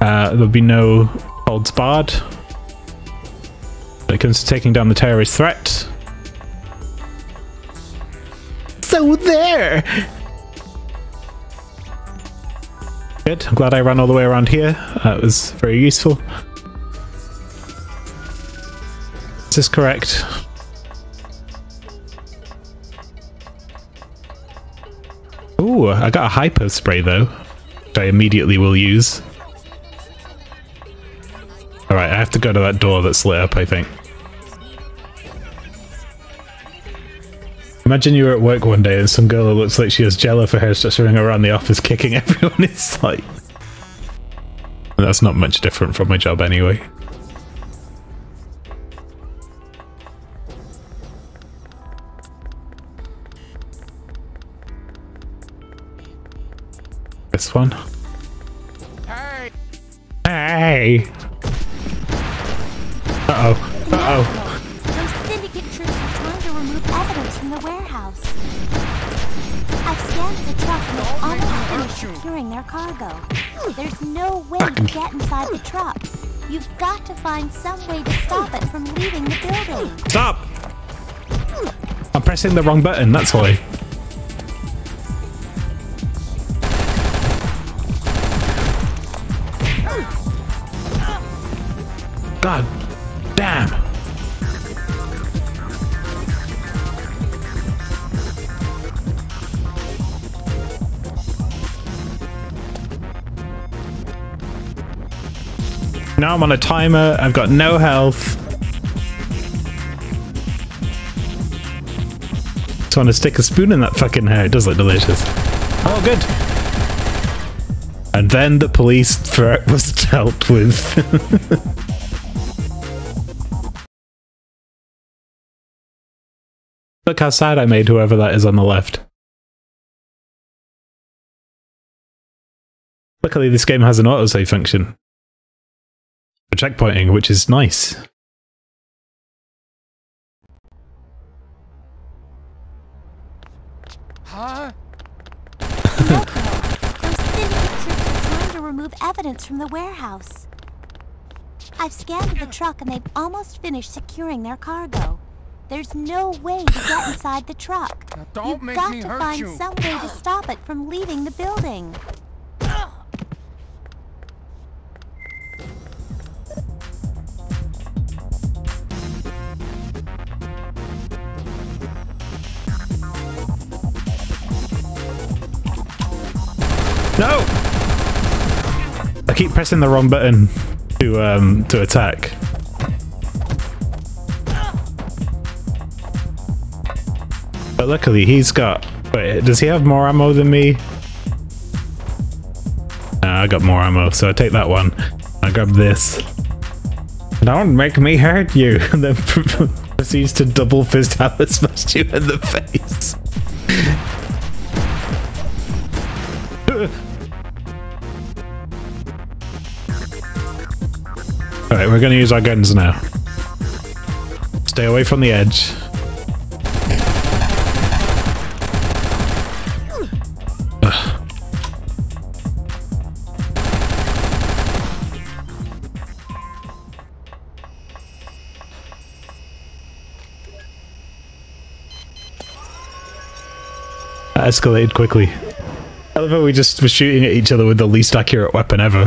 uh, there'll be no holds barred when it comes to taking down the terrorist threat. So there! Good, I'm glad I ran all the way around here. That was very useful. Is this correct? Ooh, I got a hyper spray though, which I immediately will use. Alright, I have to go to that door that's lit up, I think. Imagine you were at work one day and some girl who looks like she has jello for hair starts running around the office kicking everyone in sight. That's not much different from my job anyway. This one. Hey! Hey! Uh oh. Uh oh. Those syndicate troops are trying to remove evidence from the warehouse. I've scanned the truck and it's almost finished securing their cargo. There's no way to get inside the truck. You've got to find some way to stop it from leaving the building. Stop! I'm pressing the wrong button, that's why. God damn. Now I'm on a timer, I've got no health. Just want to stick a spoon in that fucking hair, it does look delicious. Oh good. And then the police threat was dealt with. Look how sad I made whoever that is on the left. Luckily this game has an autosave function for checkpointing, which is nice. Huh? I'm sending pictures to trying to remove evidence from the warehouse. I've scanned the truck and they've almost finished securing their cargo. There's no way to get inside the truck. Don't You've make got me to hurt find you. some way to stop it from leaving the building. No! I keep pressing the wrong button to um to attack. But luckily he's got... Wait, does he have more ammo than me? Nah, I got more ammo, so I take that one. I grab this. Don't make me hurt you! And then proceeds to double fist hammer smash you in the face. Alright, we're gonna use our guns now. Stay away from the edge. Escalated quickly. I love how we just were shooting at each other with the least accurate weapon ever.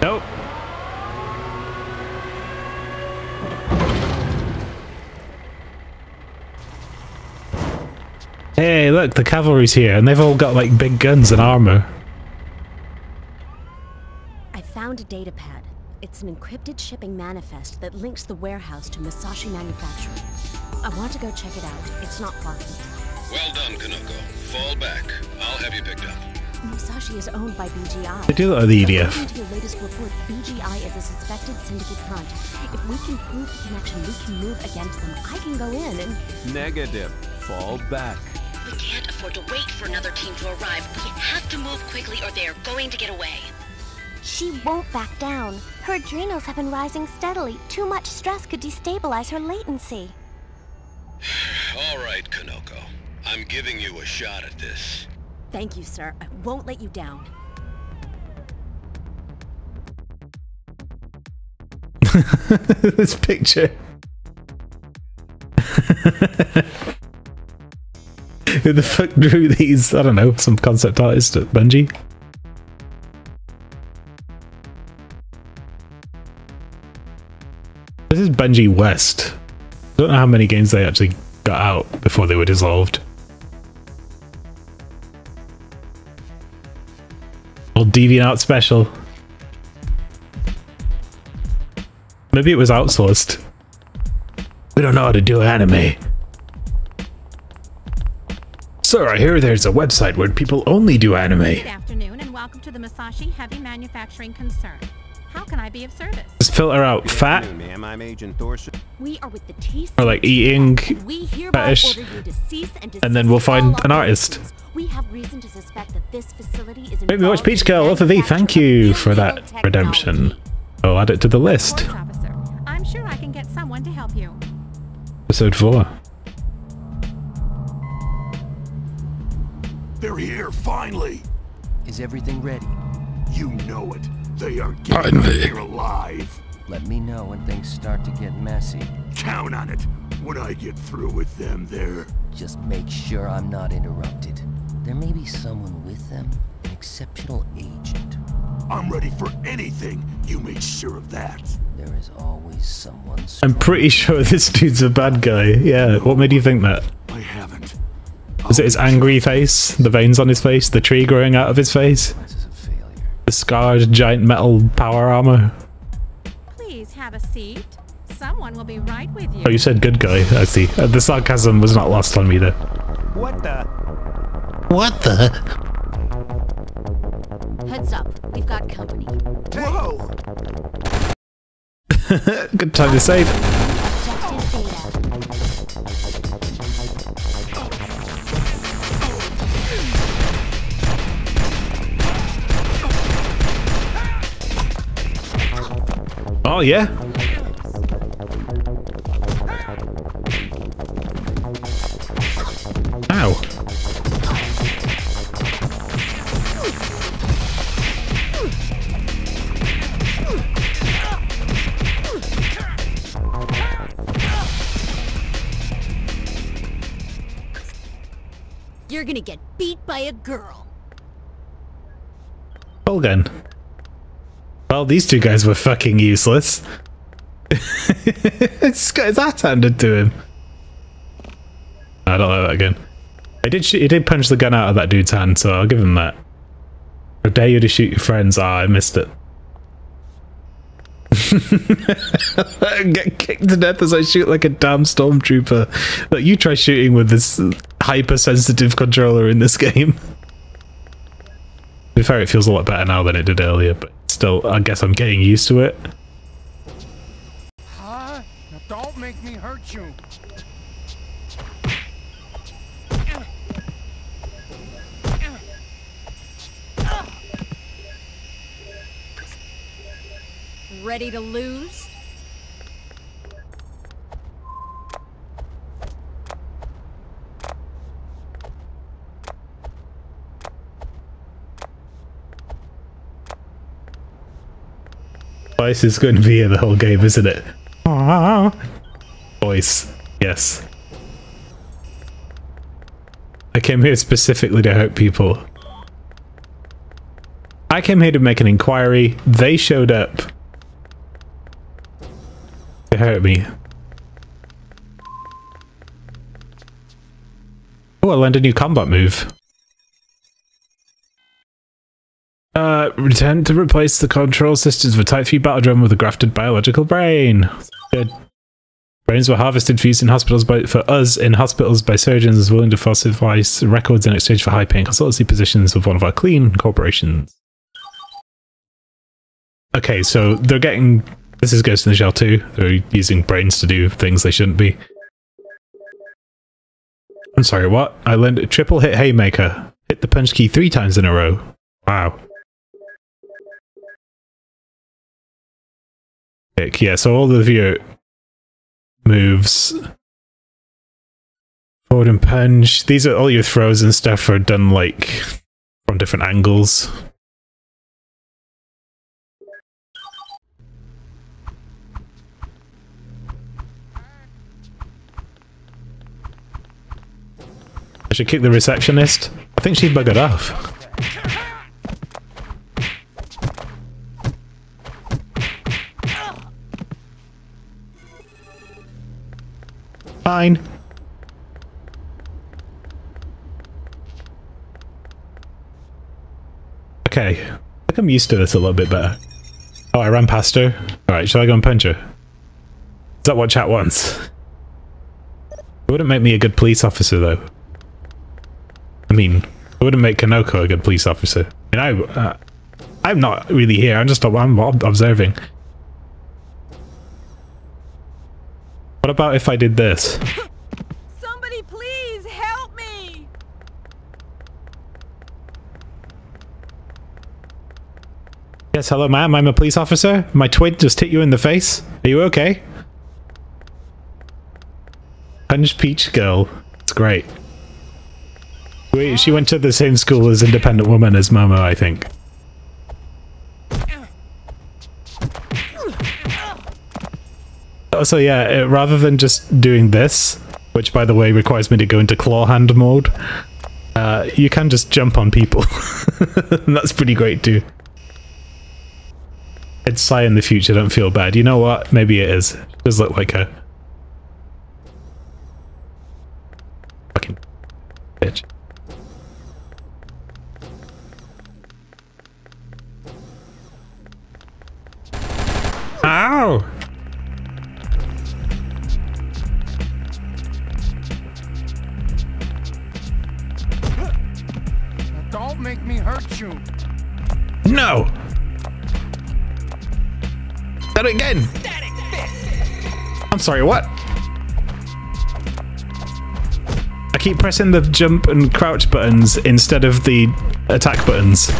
Nope. Hey, look, the cavalry's here, and they've all got like big guns and armor. I found a data pad. It's an encrypted shipping manifest that links the warehouse to Musashi Manufacturing. I want to go check it out. It's not far. Well done, Konoko. Fall back. I'll have you picked up. Musashi is owned by B G I. They do that with the E D F. According to your latest report, B G I is a suspected syndicate front. If we can prove the connection, we can move against them. I can go in and... Negative. Fall back. We can't afford to wait for another team to arrive. We have to move quickly or they are going to get away. She won't back down. Her adrenals have been rising steadily. Too much stress could destabilize her latency. All right, Konoko. I'm giving you a shot at this. Thank you, sir. I won't let you down. This picture. Who the fuck drew these? I don't know, some concept artist at Bungie. This is Bungie West. I don't know how many games they actually got out before they were dissolved. Old DeviantArt special. Maybe it was outsourced. We don't know how to do anime. Sir, I hear there's a website where people only do anime. Good afternoon and welcome to the Musashi Heavy Manufacturing Concern. How can I be of service? Just filter out fat. I'm Agent Thorson. We are with the T C T F. Or like eating fetish. And, and then we'll find an artist. We have reason to suspect that this facility is involved. Make me watch Peach Girl, O V, thank you for that technology. Redemption. I'll add it to the list. Officer, I'm sure I can get someone to help you. Episode four. They're here, finally. Is everything ready? You know it. They are getting here alive. Let me know when things start to get messy. Count on it. When I get through with them there. Just make sure I'm not interrupted. There may be someone with them. An exceptional agent. I'm ready for anything. You make sure of that. There is always someone... I'm pretty sure this dude's a bad guy. Yeah, what made you think that? I haven't. Is it his angry face? The veins on his face? The tree growing out of his face? The scarred giant metal power armor. Please have a seat. Someone will be right with you. Oh, you said good guy. I see. Uh, the sarcasm was not lost on me there. What the? What the? Heads up, we've got company. Whoa! Good time to save. Oh, yeah. Ow. You're gonna get beat by a girl. Well then. Well, these two guys were fucking useless. It's got that handed to him. I don't like that gun. I did shoot, he did punch the gun out of that dude's hand, so I'll give him that. How dare you to shoot your friends? Ah, I missed it. I get kicked to death as I shoot like a damn stormtrooper. Look, you try shooting with this hypersensitive controller in this game. To be fair, it feels a lot better now than it did earlier, but still, I guess I'm getting used to it. Huh? Now don't make me hurt you. Ready to lose? Voice is going to be here the whole game, isn't it? Aww. Voice, yes. I came here specifically to hurt people. I came here to make an inquiry. They showed up to hurt me. Oh, I learned a new combat move. Uh, return to replace the control systems for Type three battle drum with a grafted biological brain. Good. Brains were harvested for use in hospitals by, for us in hospitals by surgeons willing to falsify records in exchange for high paying consultancy positions with one of our clean corporations. Okay, so they're getting... This is Ghost in the Shell two. They're using brains to do things they shouldn't be. I'm sorry, what? I learned a triple hit haymaker. Hit the punch key three times in a row. Wow. Yeah, so all of your moves, forward and punch, these are all your throws and stuff are done like from different angles. I should kick the receptionist. I think she buggered off. Fine. Okay, I think I'm used to this a little bit better. Oh, I ran past her. Alright, shall I go and punch her? Is that what chat wants? It wouldn't make me a good police officer, though. I mean, it wouldn't make Konoko a good police officer. I mean, I, uh, I'm not really here, I'm just I'm observing. What about if I did this? Somebody please help me. Yes, hello ma'am, I'm a police officer. My twin just hit you in the face. Are you okay? Punch Peach Girl. It's great. Wait, she went to the same school as Independent Woman as Mama, I think. So yeah, it, rather than just doing this, which by the way requires me to go into claw hand mode, uh, you can just jump on people. That's pretty great too. It's Sigh in the future, don't feel bad. You know what? Maybe it is. It does look like her. Fucking bitch. Ow! Done it again. I'm sorry, what? I keep pressing the jump and crouch buttons instead of the attack buttons.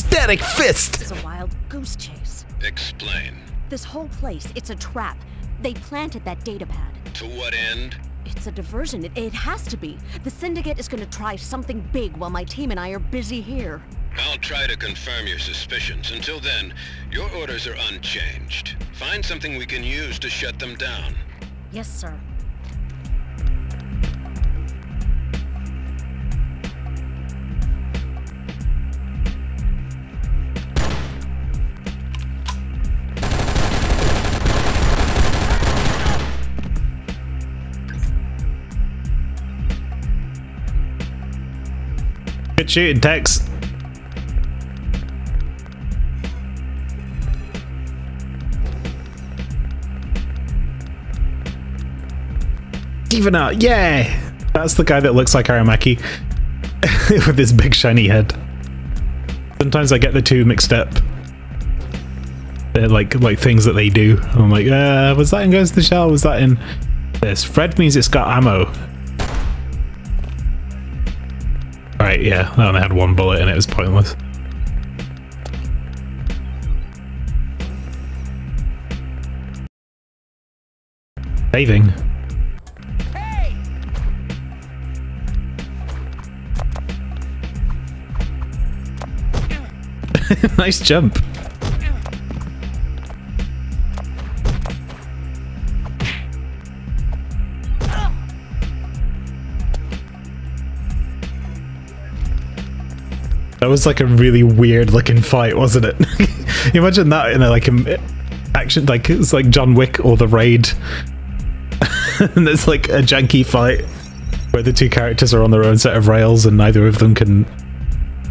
Static fist! It's a wild goose chase. Explain. This whole place, it's a trap. They planted that data pad. To what end? It's a diversion. It, it has to be. The Syndicate is going to try something big while my team and I are busy here. I'll try to confirm your suspicions. Until then, your orders are unchanged. Find something we can use to shut them down. Yes, sir. Good shooting, Tex. DeviantArt, yeah! That's the guy that looks like Aramaki with his big shiny head. Sometimes I get the two mixed up. They're like like things that they do. I'm like, uh, was that in Ghost in the Shell? Was that in this? Red means it's got ammo. Alright, yeah, that one had one bullet and it was pointless. Saving. Nice jump. That was like a really weird looking fight, wasn't it? You imagine that in a, like a action, like it's like John Wick or The Raid. And it's like a janky fight where the two characters are on their own set of rails and neither of them can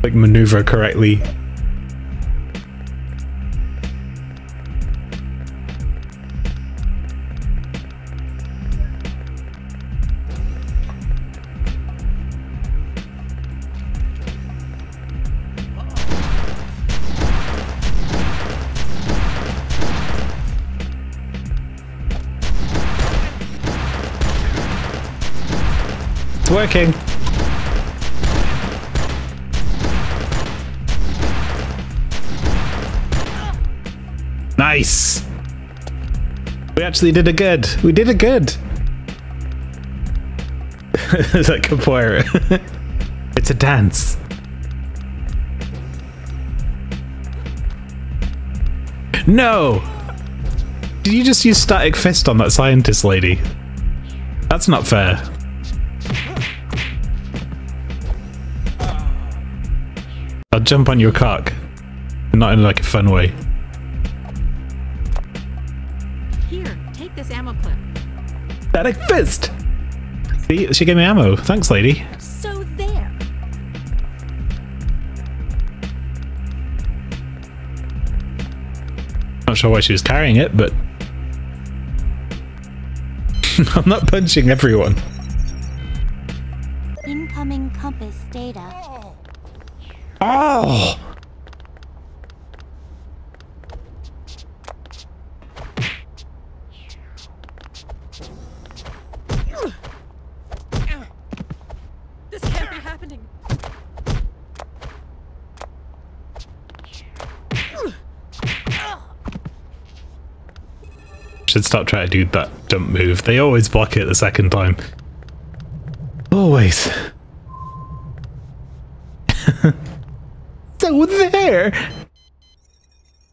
like maneuver correctly. Working. Nice. We actually did a good. We did a good. It's like capoeira. It's a dance. No. Did you just use static fist on that scientist lady? That's not fair. I'll jump on your cock, not in like a fun way. Here, take this ammo clip. Static fist. See, she gave me ammo. Thanks, lady. So there. Not sure why she was carrying it, but I'm not punching everyone. Incoming compass data. Oh! This can't be happening. Should stop trying to do that jump move. They always block it the second time. Always. So there!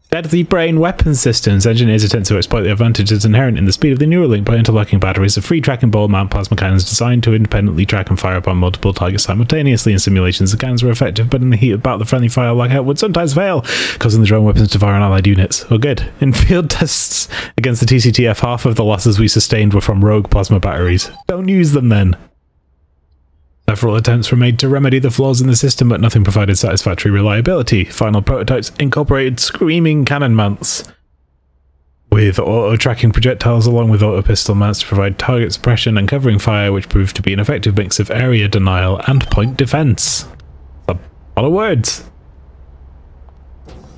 Deadly brain weapon systems. Engineers attempt to exploit the advantages inherent in the speed of the Neuralink by interlocking batteries of free tracking ball mount plasma cannons designed to independently track and fire upon multiple targets simultaneously. In simulations, the cannons were effective, but in the heat of battle, the friendly fire lockout would sometimes fail, causing the drone weapons to fire on allied units. Oh, good. In field tests against the T C T F, half of the losses we sustained were from rogue plasma batteries. Don't use them then. Several attempts were made to remedy the flaws in the system, but nothing provided satisfactory reliability. Final prototypes incorporated screaming cannon mounts with auto-tracking projectiles along with auto-pistol mounts to provide target suppression and covering fire, which proved to be an effective mix of area denial and point defense. A lot of words.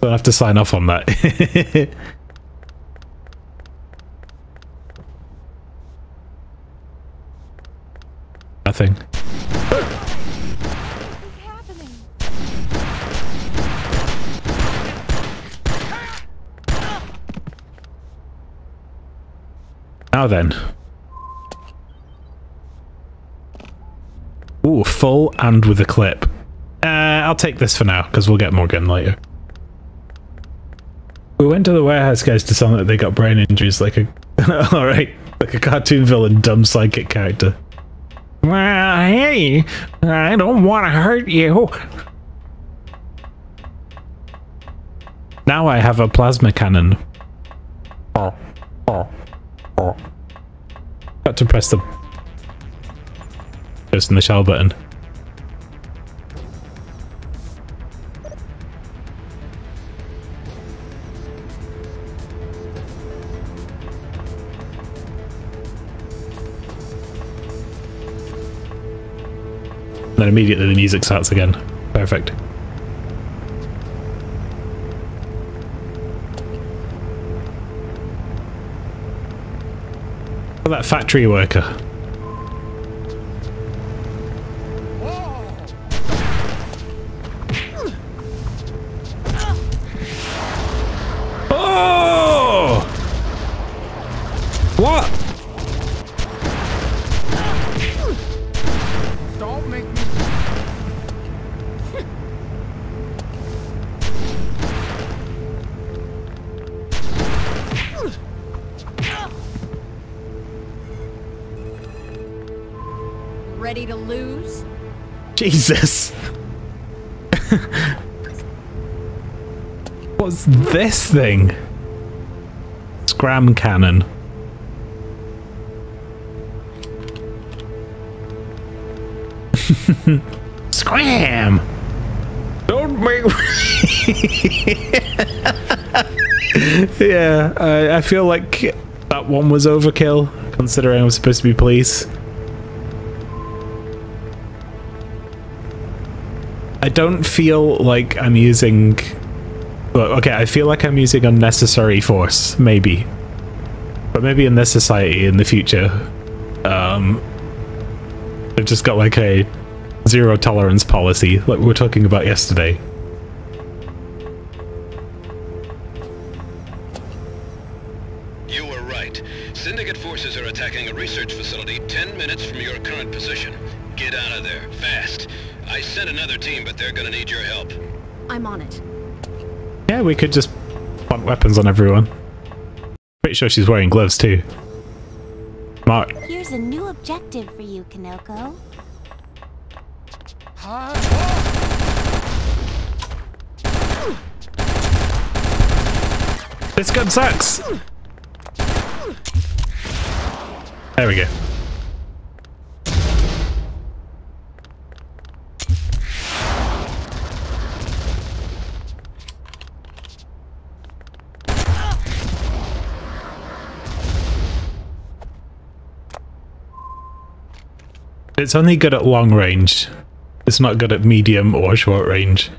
Don't have to sign off on that. Nothing. Now then. Ooh, full and with a clip. Uh, I'll take this for now, because we'll get more gun later. We went to the warehouse guys to tell them that they got brain injuries like a... Alright, like a cartoon villain, dumb psychic character. Well, hey, I don't want to hurt you. Now I have a plasma cannon. Oh, oh, oh. Got to press the... Ghost in the Shell button. And then immediately the music starts again. Perfect. Oh, that factory worker. Jesus. What's this thing? Scram cannon. Scram! Don't make me. Yeah, I, I feel like that one was overkill, considering I was supposed to be police. I don't feel like I'm using... Well, okay, I feel like I'm using unnecessary force, maybe. But maybe in this society, in the future, um, they've just got like a zero tolerance policy, like we were talking about yesterday. You were right. Syndicate forces are attacking a research facility ten minutes from your current position. Get out of there, fast. I sent another team, but they're gonna need your help. I'm on it. Yeah, we could just plant weapons on everyone. Pretty sure she's wearing gloves too. Mark. Here's a new objective for you, Konoko. This gun sucks! There we go. It's only good at long range. It's not good at medium or short range.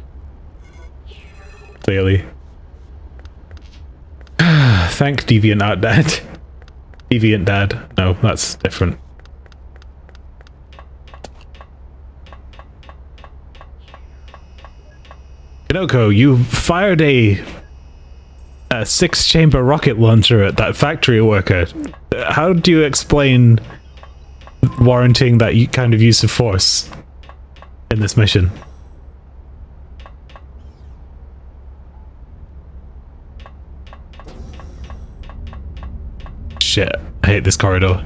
Clearly. Thank DeviantArt Dad. Deviant Dad. No, that's different. Konoko, you fired a, a six-chamber rocket launcher at that factory worker. How do you explain warranting that kind of use of force in this mission? Shit, I hate this corridor.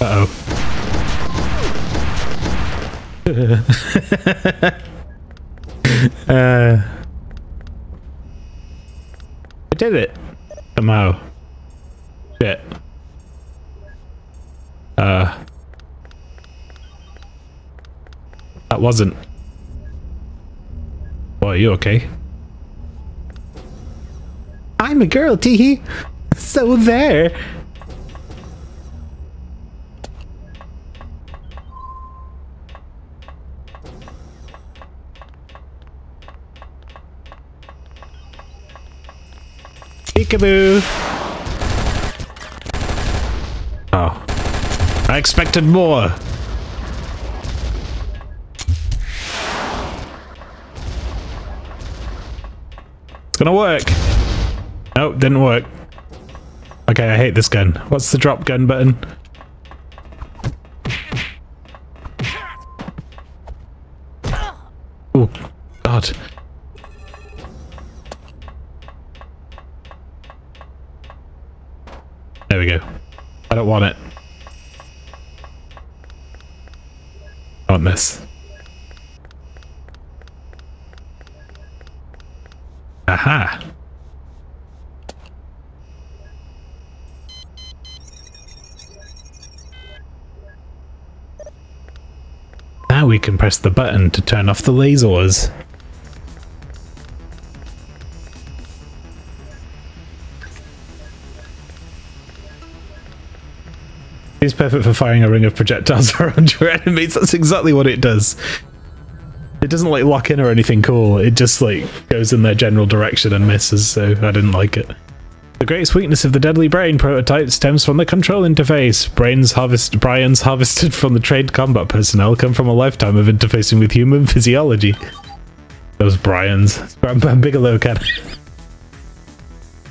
Uh-oh. uh, I did it somehow. Shit. Uh, that wasn't. Boy, are you okay? I'm a girl, teehee. So there. Peekaboo. Oh. I expected more. It's gonna work. Nope, didn't work. Okay, I hate this gun. What's the drop gun button? Oh, God. There we go. I don't want it. I want this. Aha! Now we can press the button to turn off the lasers. It's perfect for firing a ring of projectiles around your enemies. That's exactly what it does. It doesn't like lock in or anything cool. It just like goes in their general direction and misses, so I didn't like it. The greatest weakness of the Deadly Brain prototype stems from the control interface. Brains harvest, Brian's harvested from the trained combat personnel come from a lifetime of interfacing with human physiology. Those Brian's. Grandpa Bigelow can.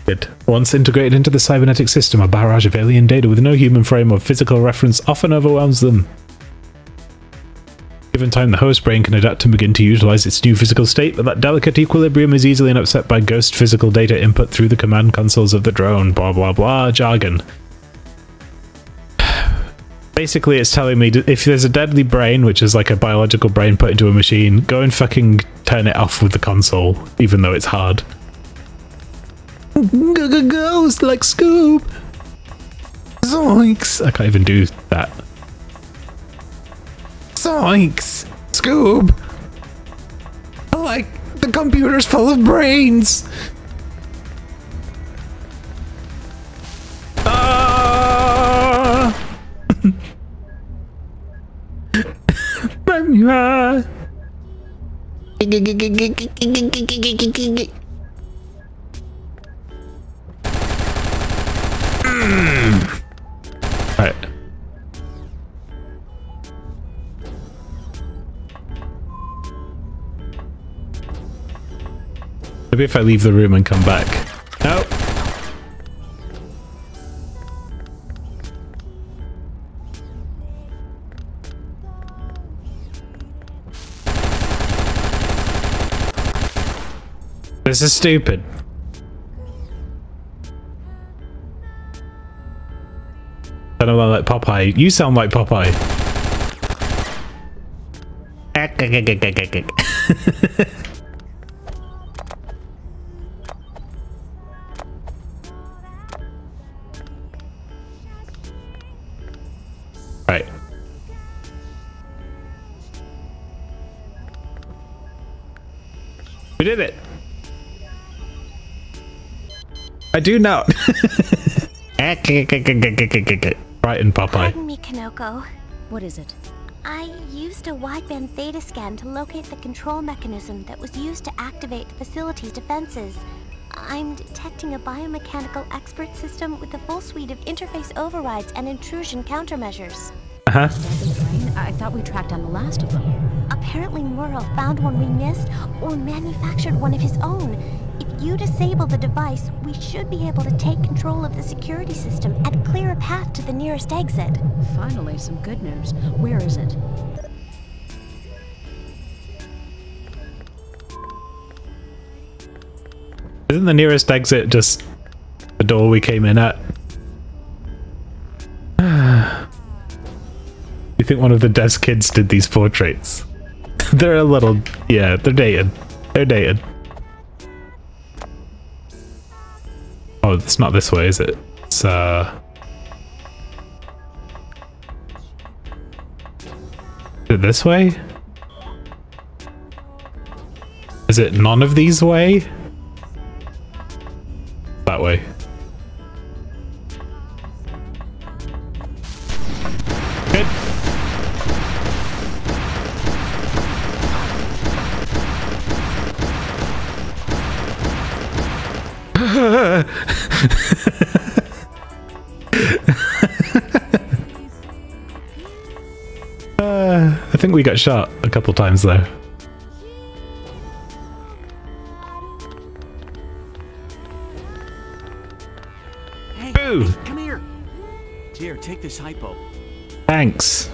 Good. Once integrated into the cybernetic system, a barrage of alien data with no human frame or physical reference often overwhelms them. Given time, the host brain can adapt and begin to utilize its new physical state, but that delicate equilibrium is easily upset by ghost physical data input through the command consoles of the drone, blah blah blah jargon. Basically it's telling me if there's a deadly brain, which is like a biological brain put into a machine, go and fucking turn it off with the console, even though it's hard. Ghost like Scoob! Zoinks! I can't even do that. Zoinks! Scoob! I like the computer's full of brains! Ah! mm. All right. Maybe if I leave the room and come back. Nope. This is stupid. I don't know, like Popeye. You sound like Popeye. Right. We did it. I do now. Right in Popeye. Pardon me, Konoko. What is it? I used a wideband theta scan to locate the control mechanism that was used to activate the facility's defenses. I'm detecting a biomechanical expert system with a full suite of interface overrides and intrusion countermeasures. Uh-huh. I thought we tracked down the last of them. Apparently Muro found one we missed or manufactured one of his own. If you disable the device, we should be able to take control of the security system and clear a path to the nearest exit. Finally, some good news. Where is it? Isn't the nearest exit just the door we came in at? You think one of the desk kids did these portraits? They're a little... yeah, they're dated. They're dated. Oh, it's not this way, is it? It's, uh... Is it this way? Is it none of these way? way. Good. uh, I think we got shot a couple times though. Take this hypo. Thanks.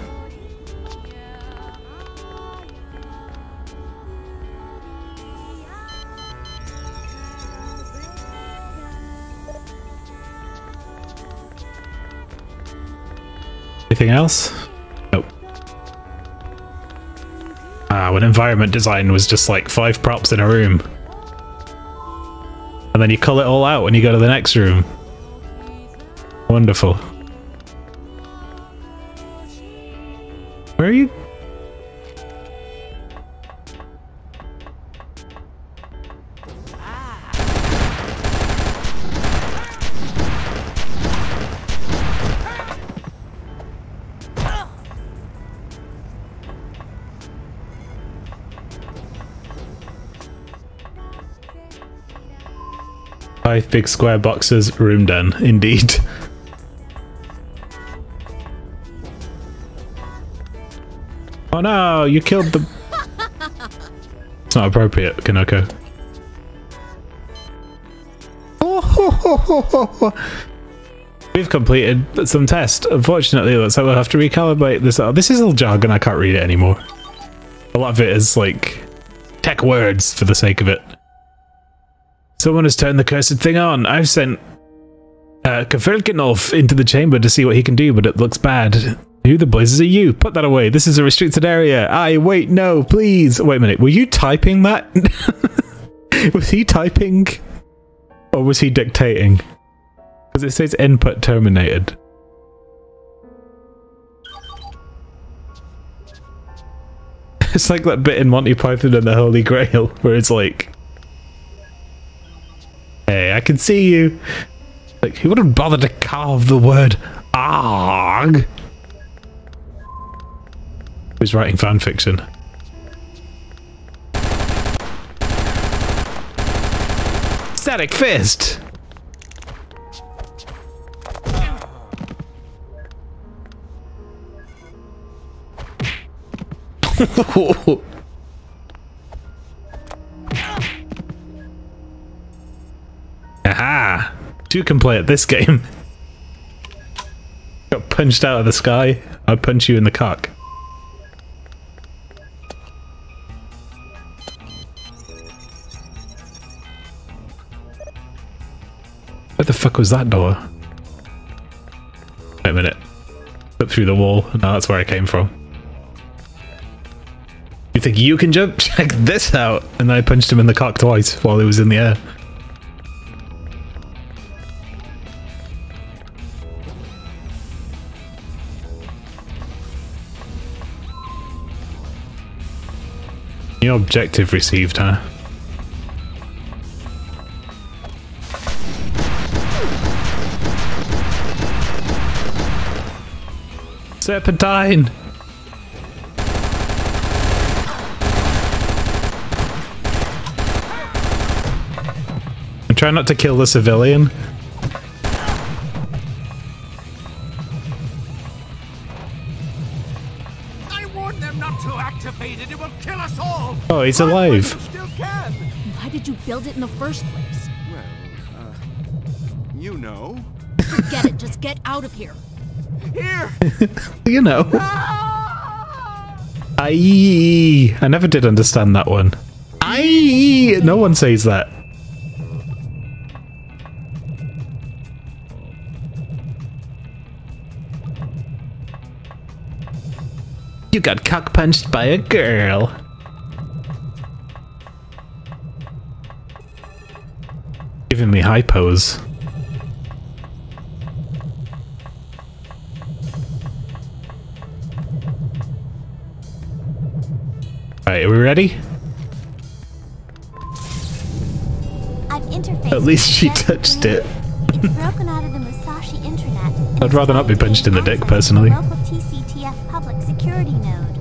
Anything else? Nope. Ah, when environment design was just like five props in a room. And then you cull it all out when you go to the next room. Wonderful. Where are you? Five big square boxes, room done, indeed. Oh no, you killed the... It's not appropriate, Konoko. Oh, ho, ho, ho, ho, ho. We've completed some tests. Unfortunately, that's how we'll have to recalibrate this. Oh, this is all jargon, I can't read it anymore. A lot of it is like tech words for the sake of it. Someone has turned the cursed thing on. I've sent uh, Kafelkinov into the chamber to see what he can do, but it looks bad. Who the blazes are you? Put that away. This is a restricted area. I wait, no, please. Wait a minute. Were you typing that? Was he typing? Or was he dictating? Because it says input terminated. It's like that bit in Monty Python and the Holy Grail where it's like, hey, I can see you. Like, who would have bothered to carve the word arg? Who's writing fan fiction? Static fist. Aha! Two can play at this game. Got punched out of the sky. I punch you in the cock. Where the fuck was that door? Wait a minute. Up through the wall. No, that's where I came from. You think you can jump? Check this out! And I punched him in the cock twice while he was in the air. New objective received, huh? Serpentine! I'm trying not to kill the civilian. I warned them not to activate it, it will kill us all! Oh, he's alive. Still can. Why did you build it in the first place? Well, uh, you know. Forget it, just get out of here. Here. You know. Aye. I never did understand that one. Aye. No one says that. You got cock punched by a girl. Giving me hypos. Alright, are we ready? I've interfaced. At least she touched it. Broken out of the Musashi intranet. I'd rather not be punched in the dick, personally. Local T C T F public security node.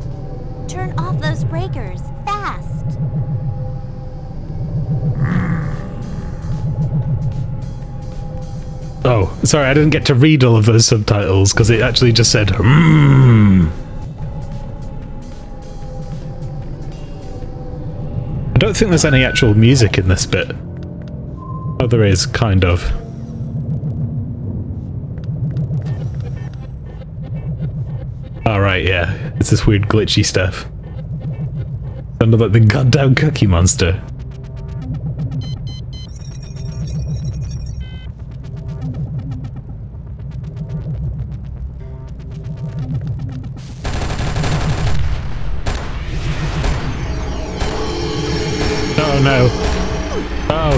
Turn off those breakers, fast! Oh, sorry, I didn't get to read all of those subtitles because it actually just said, mmm. I don't think there's any actual music in this bit. Oh, there is, kind of. Alright, yeah. It's this weird glitchy stuff. Sounded like the goddamn Cookie Monster. Oh no. Oh.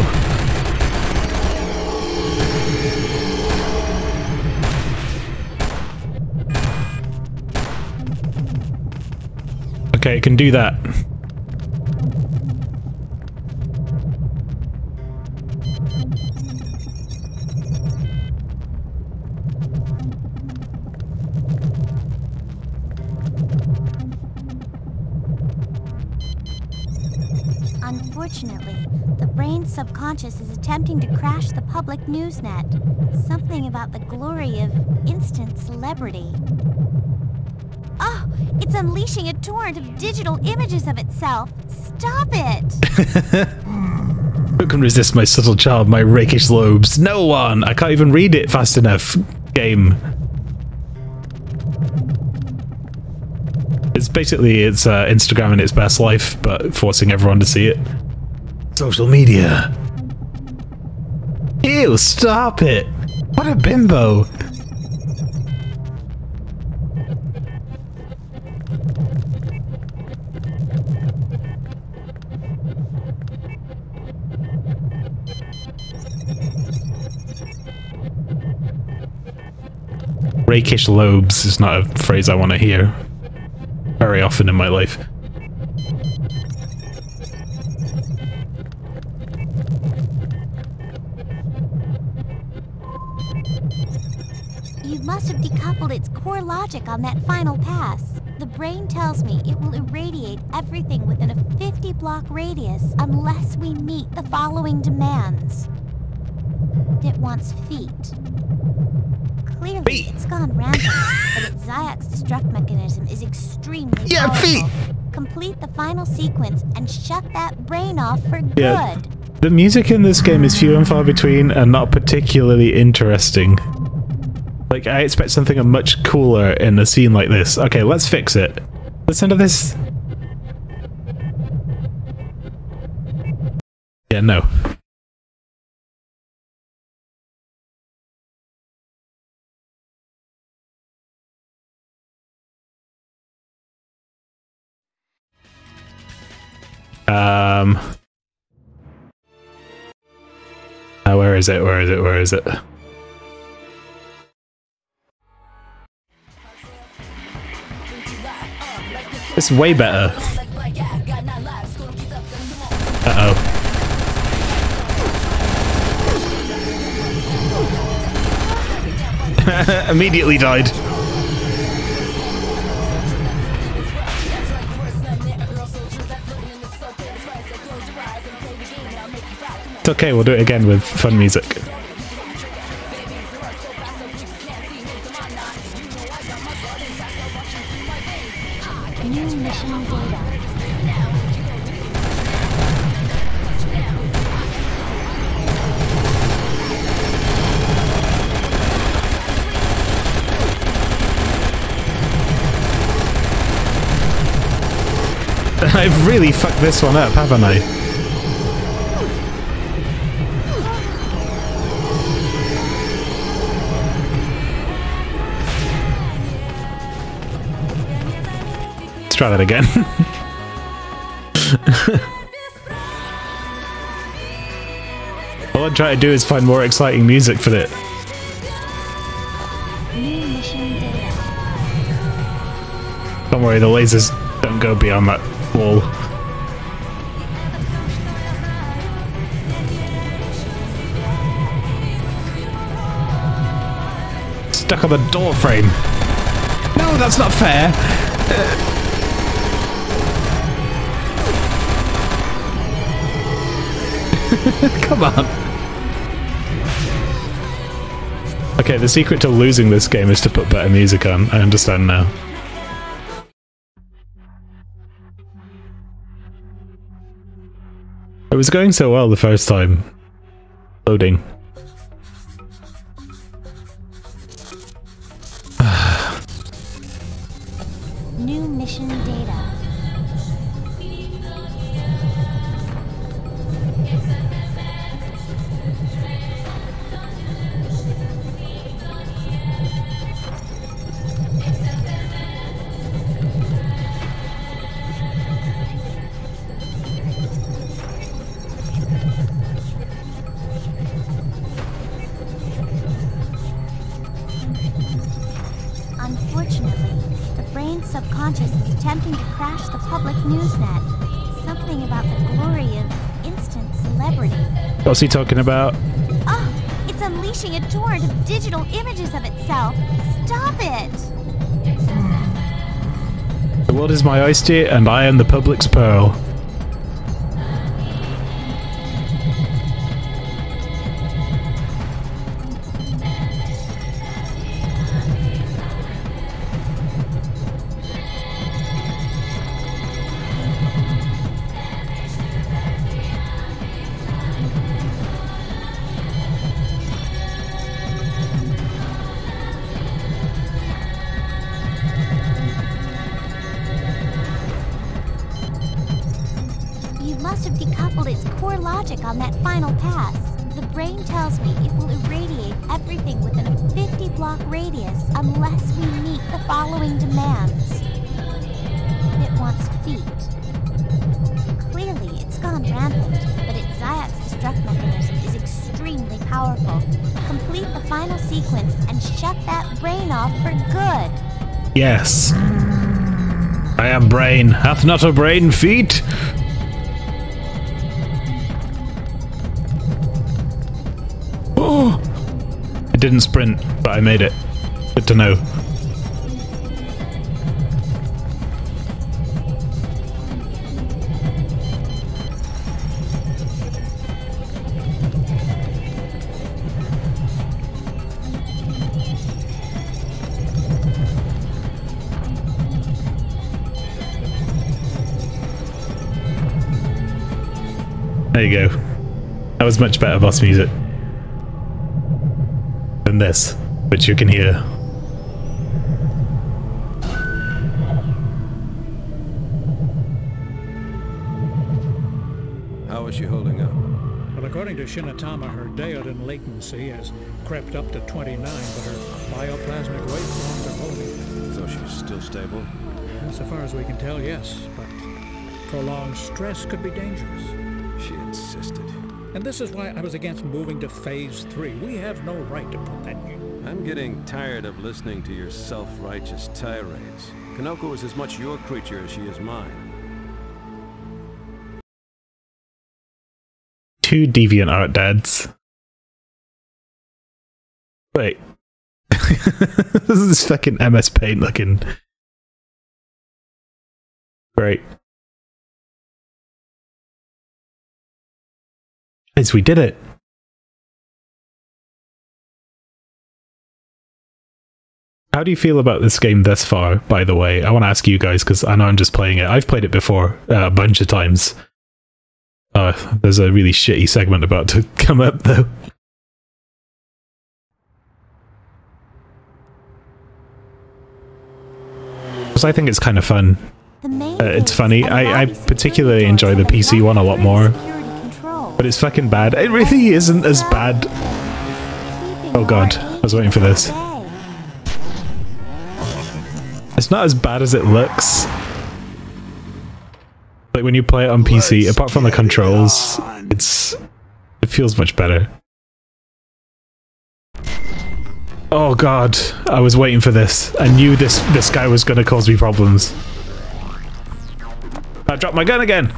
Okay, it can do that. Unfortunately, the brain's subconscious is attempting to crash the public news net. Something about the glory of instant celebrity. Oh, it's unleashing a torrent of digital images of itself. Stop it! Who can resist my subtle charm, my rakish lobes? No one! I can't even read it fast enough. Game. It's basically it's uh, Instagram in its best life, but forcing everyone to see it. Social media. Ew, stop it! What a bimbo! Rakish lobes is not a phrase I want to hear very often in my life. You must have decoupled its core logic on that final pass. The brain tells me it will irradiate everything within a fifty block radius unless we meet the following demands. It wants feet. Clearly, feet. It's gone random, but its Zayak's destruct mechanism is extremely yeah, powerful. Feet. Complete the final sequence and shut that brain off for good. Yeah. The music in this game is few and far between and not particularly interesting. Like, I expect something much cooler in a scene like this. Okay, let's fix it. Listen to this. Yeah, no. Um, uh, where is it? Where is it? Where is it? It's way better. Uh-oh. Immediately died. It's okay, we'll do it again with fun music. New mission data. I've really fucked this one up, haven't I? Try that again. All I'm trying to do is find more exciting music for it. Don't worry, the lasers don't go beyond that wall. stuck on the door frame. No, that's not fair. Uh, Come on. Okay, the secret to losing this game is to put better music on. I understand now. It was going so well the first time. Loading. New mission data. What's he talking about? Oh, it's unleashing a torrent of digital images of itself. Stop it! The world is my oyster, and I am the public's pearl. Yes. I am brain. Hath not a brain feet? Oh! I didn't sprint, but I made it. Good to know. There you go. That was much better boss music than this, which you can hear. How is she holding up? Well, according to Shinatama, her deodin latency has crept up to twenty-nine, but her bioplasmic waveforms are holding. So she's still stable? So far as we can tell, yes, but prolonged stress could be dangerous. She insisted. And this is why I was against moving to phase three. We have no right to put that in. I'm getting tired of listening to your self-righteous tirades. Konoko is as much your creature as she is mine. Two DeviantArt dads. Wait. This is fucking M S Paint looking. Great. Guys, we did it. How do you feel about this game thus far, by the way? I want to ask you guys, because I know I'm just playing it. I've played it before uh, a bunch of times. Uh, there's a really shitty segment about to come up, though. Because I think it's kind of fun. Uh, it's funny. I, I particularly enjoy the P C one a lot more. But it's fucking bad. It really isn't as bad. Oh god, I was waiting for this. It's not as bad as it looks. Like when you play it on P C, apart from the controls, it's it feels much better. Oh god, I was waiting for this. I knew this this guy was gonna cause me problems. I dropped my gun again!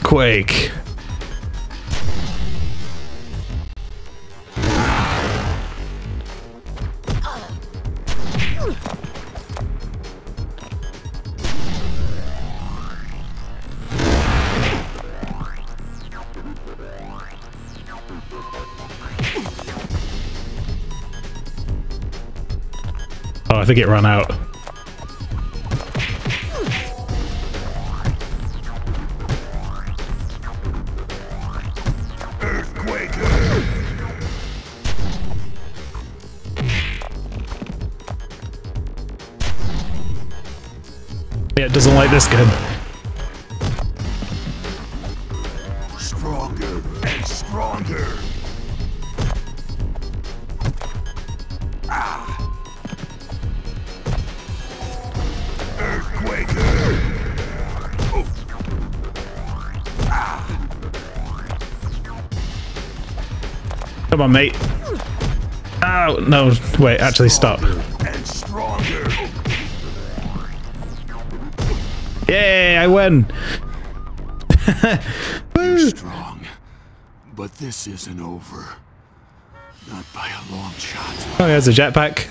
earthquake. Oh, I think it ran out. Doesn't like this gun. Stronger and stronger. Ah. Earthquake. Oh. Ah. Come on, mate. Oh no! Wait, actually, stop. Yay, I win! You're strong, but this isn't over. Not by a long shot. Oh, he has a jetpack.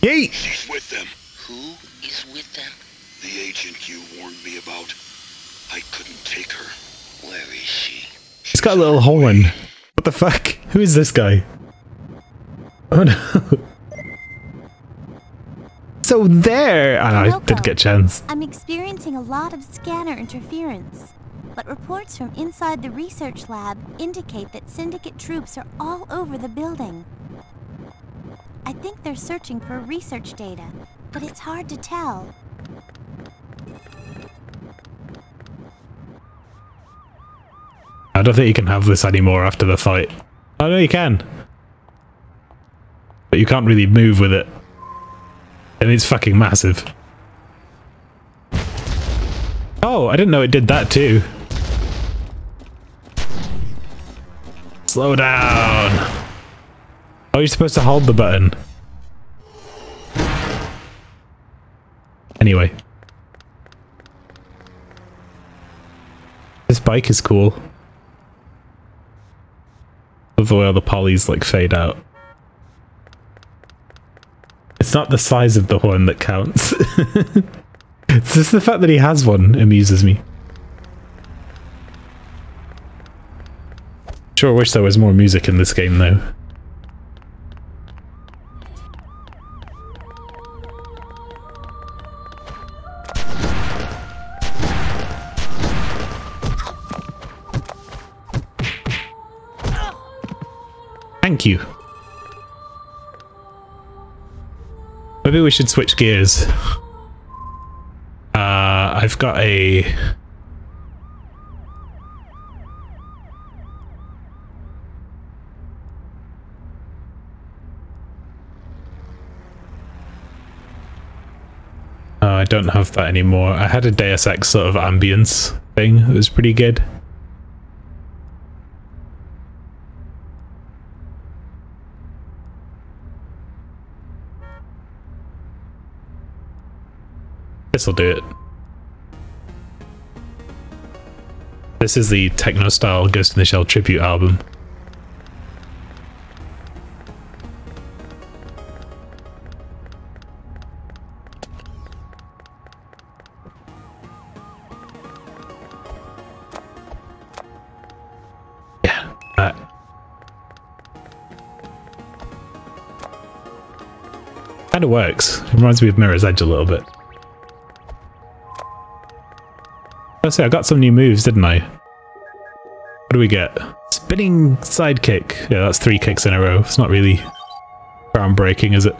Yeet! She's with them. Who is with them? The agent you warned me about. I couldn't take her. Where is she? She's got a little horn. What the fuck? Who is this guy? Oh no. So there! I know, I did get a chance. I'm experiencing a lot of scanner interference, but reports from inside the research lab indicate that Syndicate troops are all over the building. I think they're searching for research data, but it's hard to tell. I don't think you can have this anymore after the fight. Oh no, you can. But you can't really move with it. And it's fucking massive. Oh, I didn't know it did that too. Slow down. Oh, you're supposed to hold the button. Anyway. This bike is cool. I love the way all the polys like fade out. It's not the size of the horn that counts. It's just the fact that he has one amuses me. Sure wish there was more music in this game though. Thank you. Maybe we should switch gears. Uh, I've got a... Oh, I don't have that anymore. I had a Deus Ex sort of ambience thing. It was pretty good. This'll do it. This is the techno-style Ghost in the Shell tribute album. Yeah, that. Kinda works. It reminds me of Mirror's Edge a little bit. Let's see, I got some new moves, didn't I? What do we get? Spinning side kick. Yeah, that's three kicks in a row. It's not really groundbreaking, is it?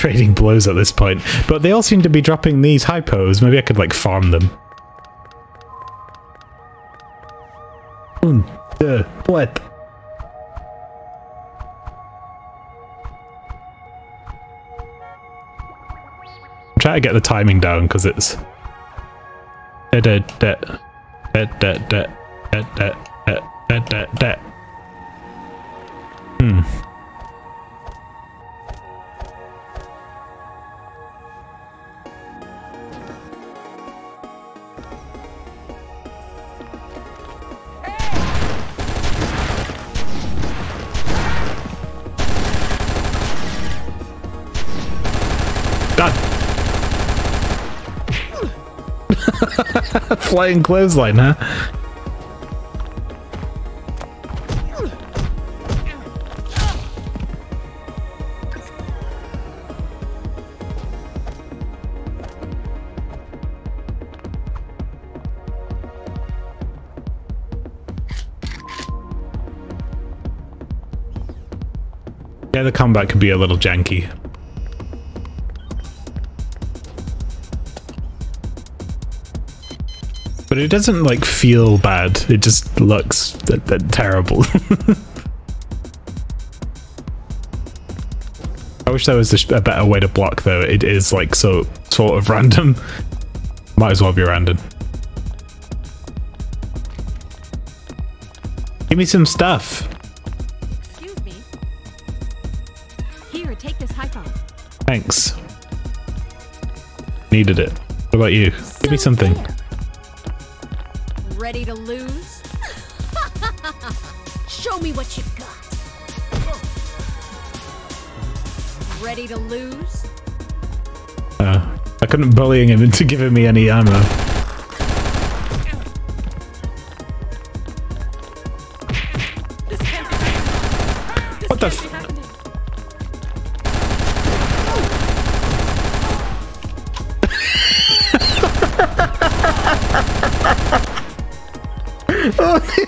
trading blows at this point. But they all seem to be dropping these hypos. Maybe I could, like, farm them. One, two, what? I'm trying to get the timing down, because it's... Da da da da da da da da da da da. Hmm. Flying clothesline, huh? Yeah, the combat could be a little janky. But it doesn't, like, feel bad. It just looks th th terrible. I wish there was a, a better way to block, though. It is, like, so sort of random. Might as well be random. Give me some stuff. Excuse me. Here, take this hypo. Thanks. Needed it. What about you? So give me something. Fair. Ready to lose? Show me what you got. Ready to lose? Uh, I couldn't bully him into giving me any ammo. What the f-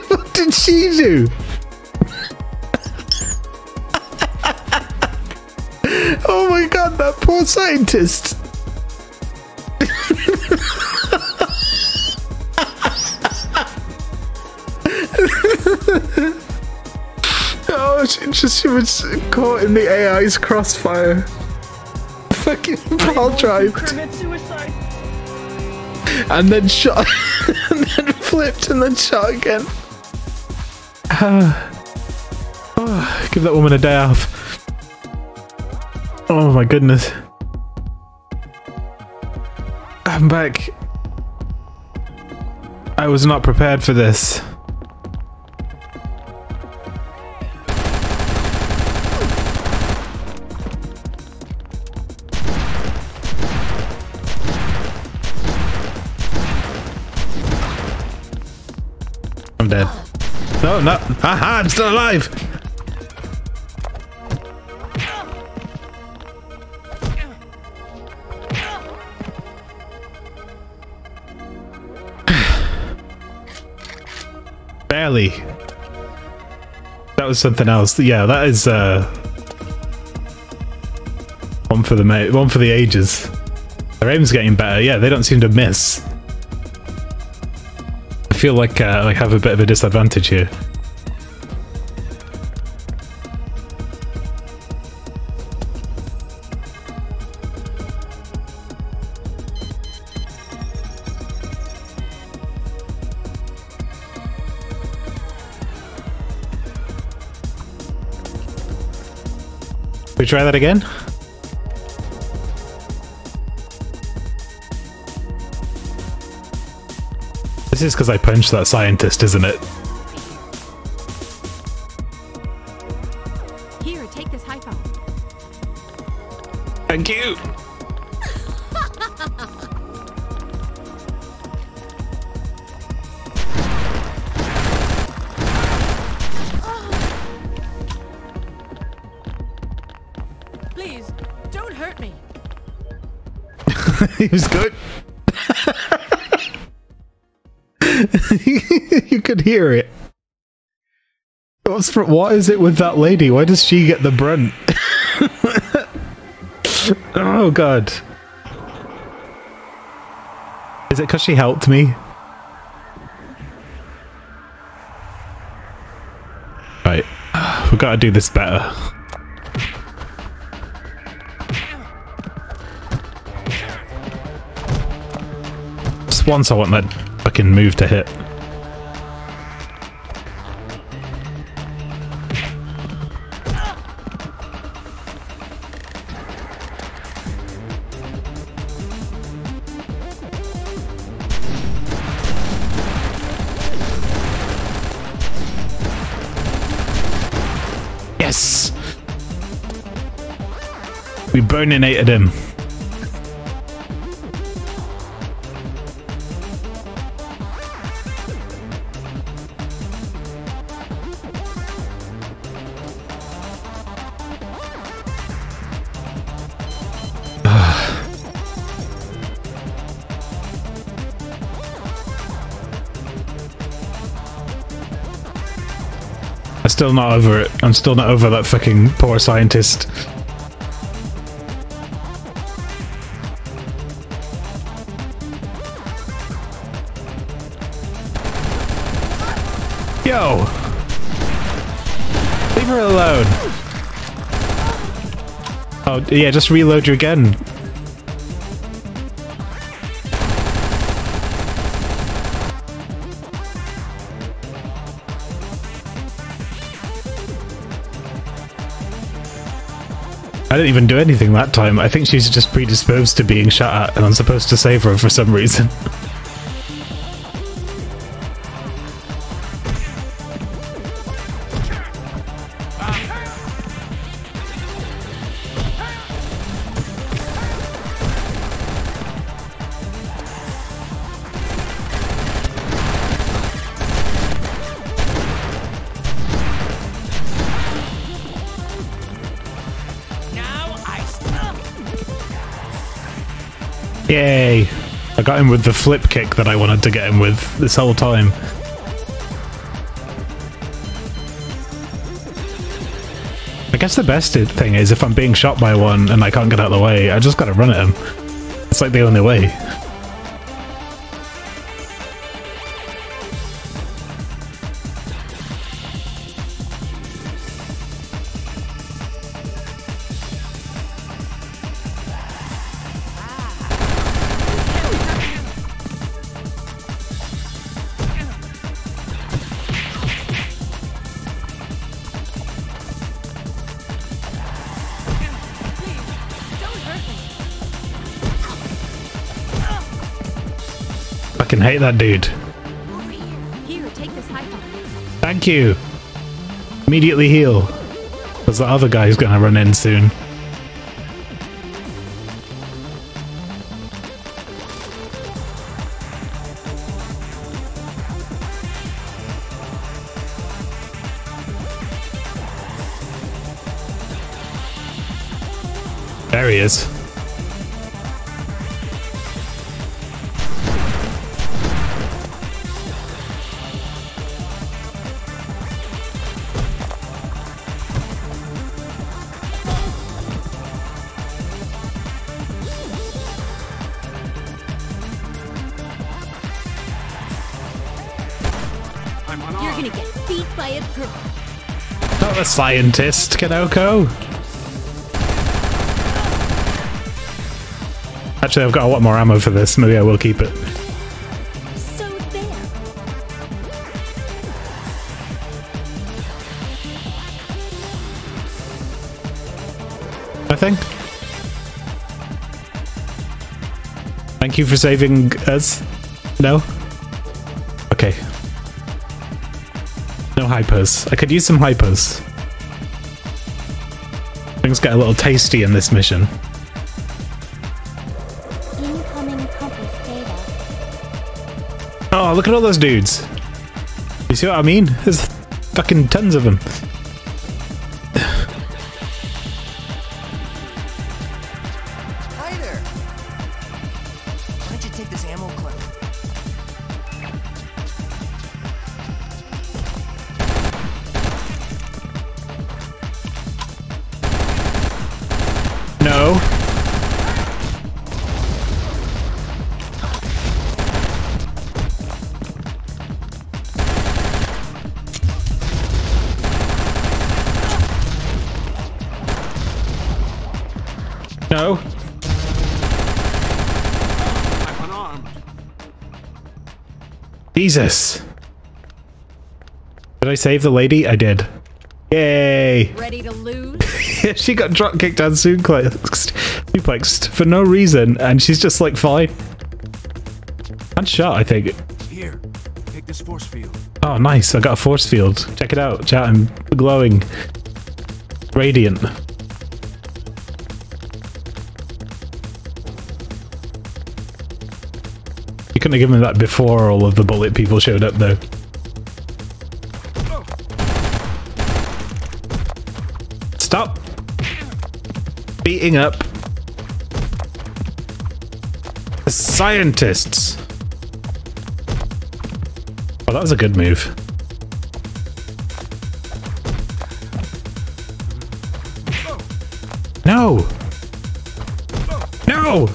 What did she do? Oh my god, that poor scientist! Oh, she just she was caught in the A I's crossfire. Fucking pile drive. And then shot, and then flipped, and then shot again. Uh, oh, give that woman a day off. Oh my goodness. I'm back. I was not prepared for this. Dead. No, no. Haha, I'm still alive. Barely. That was something else. Yeah, that is uh one for the ma one for the ages. Their aim's getting better. Yeah, they don't seem to miss. I feel like uh, I have a bit of a disadvantage here. We try that again? This is because I punched that scientist, isn't it? Here, take this hypo. Thank you. Please, don't hurt me. He was good. You could hear it. What's for, what is it with that lady? Why does she get the brunt? Oh god. Is it because she helped me? Right. We've got to do this better. Just once I want that fucking move to hit. We boninated him. I'm still not over it. I'm still not over that fucking poor scientist. Yo! Leave her alone! Oh, yeah, just reload you again. I didn't even do anything that time. I think she's just predisposed to being shot at, and I'm supposed to save her for some reason. Yay! I got him with the flip kick that I wanted to get him with this whole time. I guess the best thing is if I'm being shot by one and I can't get out of the way, I just gotta run at him. It's like the only way. I hate that dude. Over here. Here, take this high five. Thank you. Immediately heal. Because the other guy is going to run in soon. There he is. Scientist, Konoko. Actually, I've got a lot more ammo for this. Maybe I will keep it. So I think. Thank you for saving us. No? Okay. No hypers. I could use some hypers. Things get a little tasty in this mission. Oh, look at all those dudes. You see what I mean? There's fucking tons of them. Hi there. Why don't you take this ammo clip? No. No. I'm unarmed. Jesus. Did I save the lady? I did. Yay. Ready to lose? She got drop kicked and suplexed for no reason, and she's just like fine. And shot, I think. Here, take this force field. Oh, nice! I got a force field. Check it out, chat. I'm glowing, radiant. You couldn't have given me that before all of the bullet people showed up, though. Stop beating up the scientists. Oh, that was a good move. No! No! No!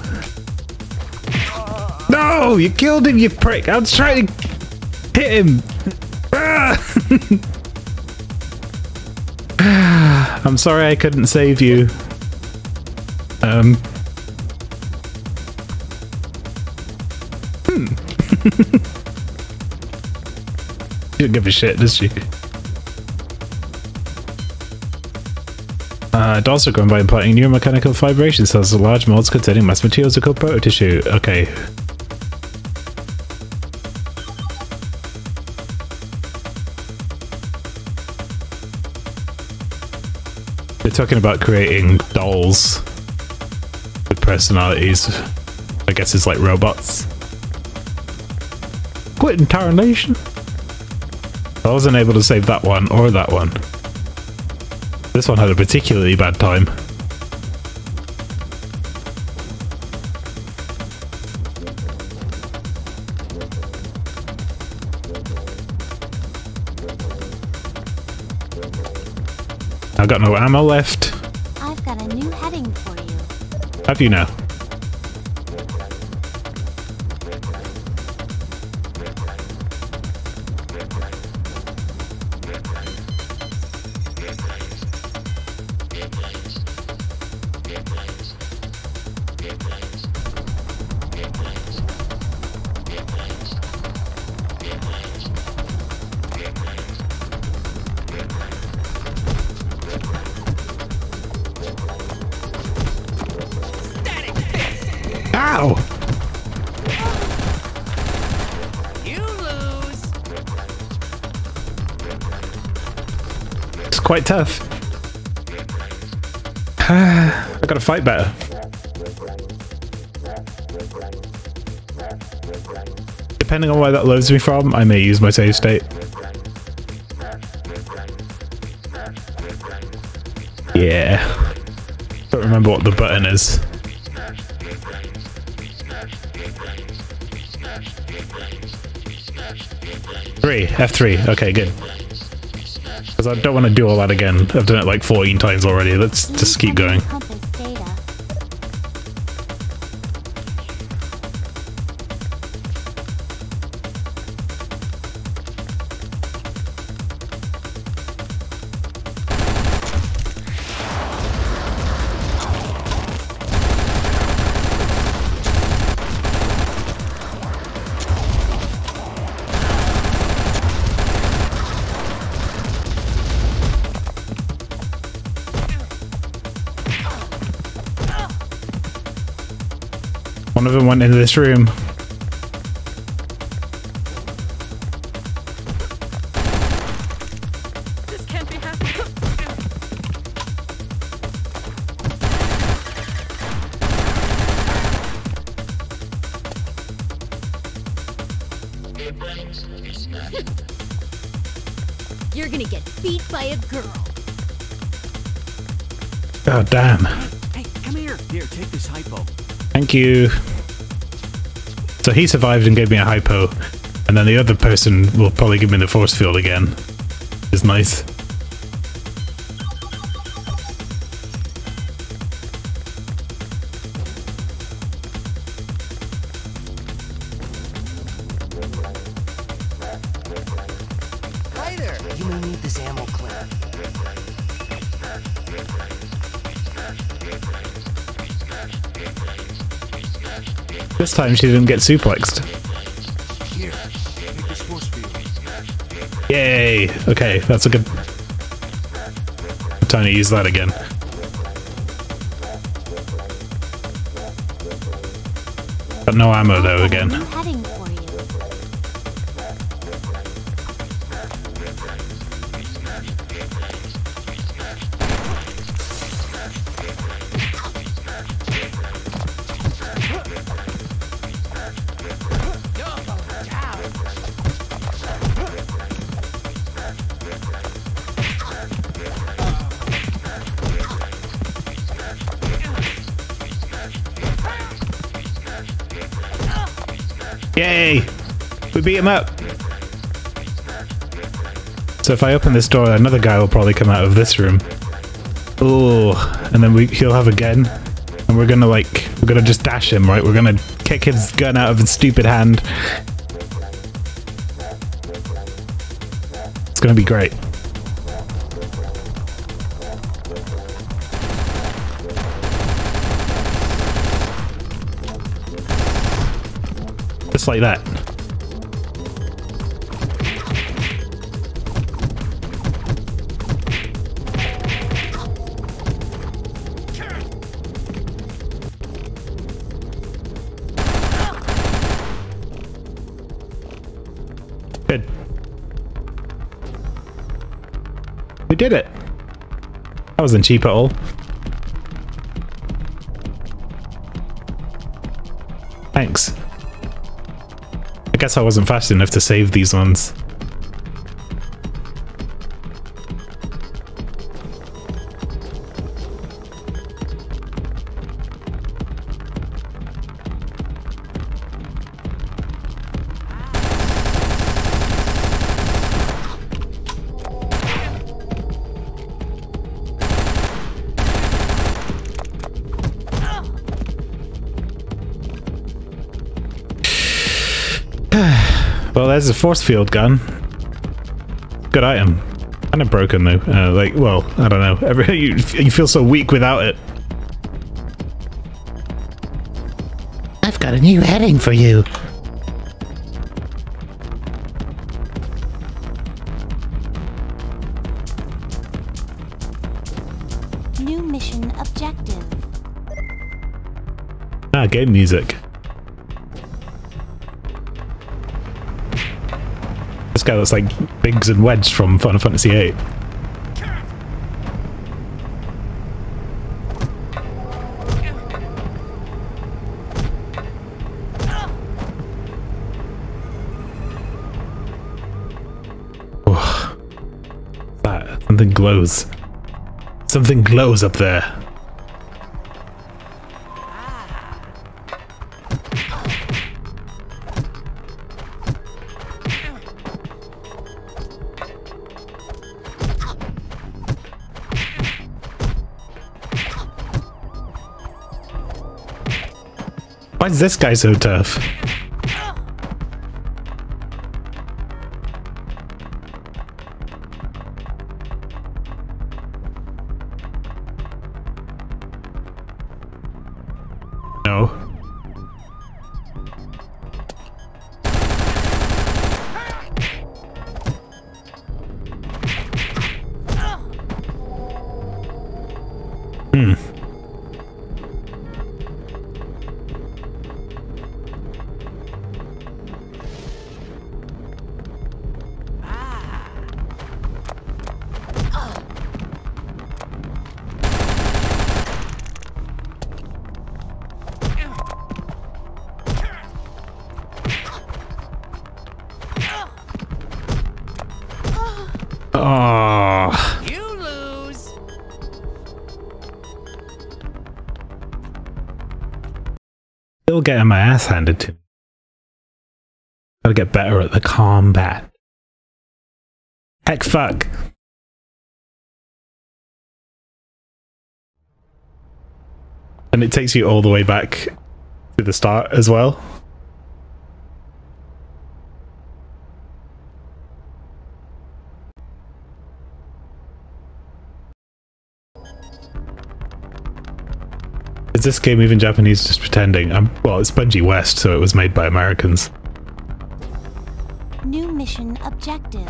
You killed him, you prick! I was trying to hit him! Ah! I'm sorry I couldn't save you. Um... Hmm. She didn't give a shit, does she? Uh, it's also going by imparting neuromechanical vibration cells to large molds containing mass materials are called prototissue. Okay. They're talking about creating dolls with personalities. I guess it's like robots. Quit interrogation. I wasn't able to save that one or that one. This one had a particularly bad time. I've got no ammo left. I've got a new heading for you. Have you now? Quite tough. I gotta fight better. Depending on where that loads me from, I may use my save state. Yeah. Don't remember what the button is. Three. F three. Okay, good. Because I don't want to do all that again. I've done it like fourteen times already. Let's just keep going. Went into this room. This can't be happening. You're gonna get beat by a girl. Oh damn. Hey, come here. Here, take this hypo. Thank you. So he survived and gave me a hypo, and then the other person will probably give me the force field again. It's nice. Hi there. You may need this ammo clear. This time she didn't get suplexed. Yay! Okay, that's a good time to use that again. Got no ammo though again. Yay! We beat him up! So if I open this door, another guy will probably come out of this room. Ooh, and then we, he'll have a gun. And we're gonna like, we're gonna just dash him, right? We're gonna kick his gun out of his stupid hand. It's gonna be great. Like that. Good. We did it. That wasn't cheap at all. Thanks. I guess I wasn't fast enough to save these ones. Well, there's a force field gun. Good item. Kind of broken though. Uh, like, well, I don't know. Every, you, you feel so weak without it. I've got a new heading for you. New mission objective. Ah, game music. This guy looks like Biggs and Wedge from Final Fantasy eight. Oh, that something glows. Something glows up there. Why is this guy so tough? No. Hmm. Oh. You lose. Still getting my ass handed to me. Gotta get better at the combat. Heck fuck. And it takes you all the way back to the start as well. Is this game even Japanese? Just pretending. Um, well, it's Bungie West, so it was made by Americans. New mission objective.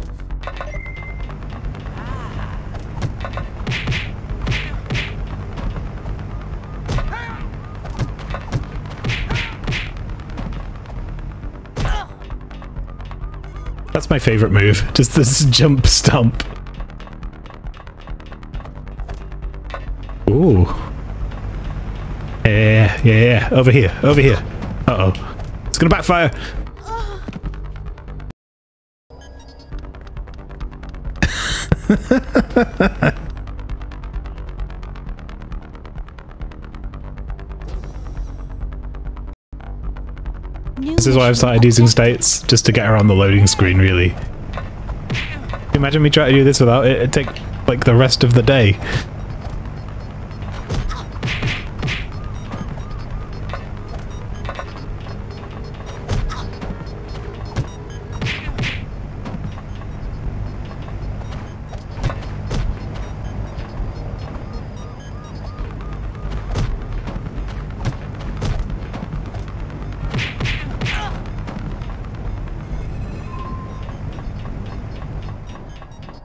That's my favorite move. Just this jump stomp. Ooh. Yeah, yeah, yeah. Over here, over here. Uh oh. It's gonna backfire. This is why I've started using states, just to get around the loading screen, really. Can you imagine me trying to do this without it? It'd take like the rest of the day.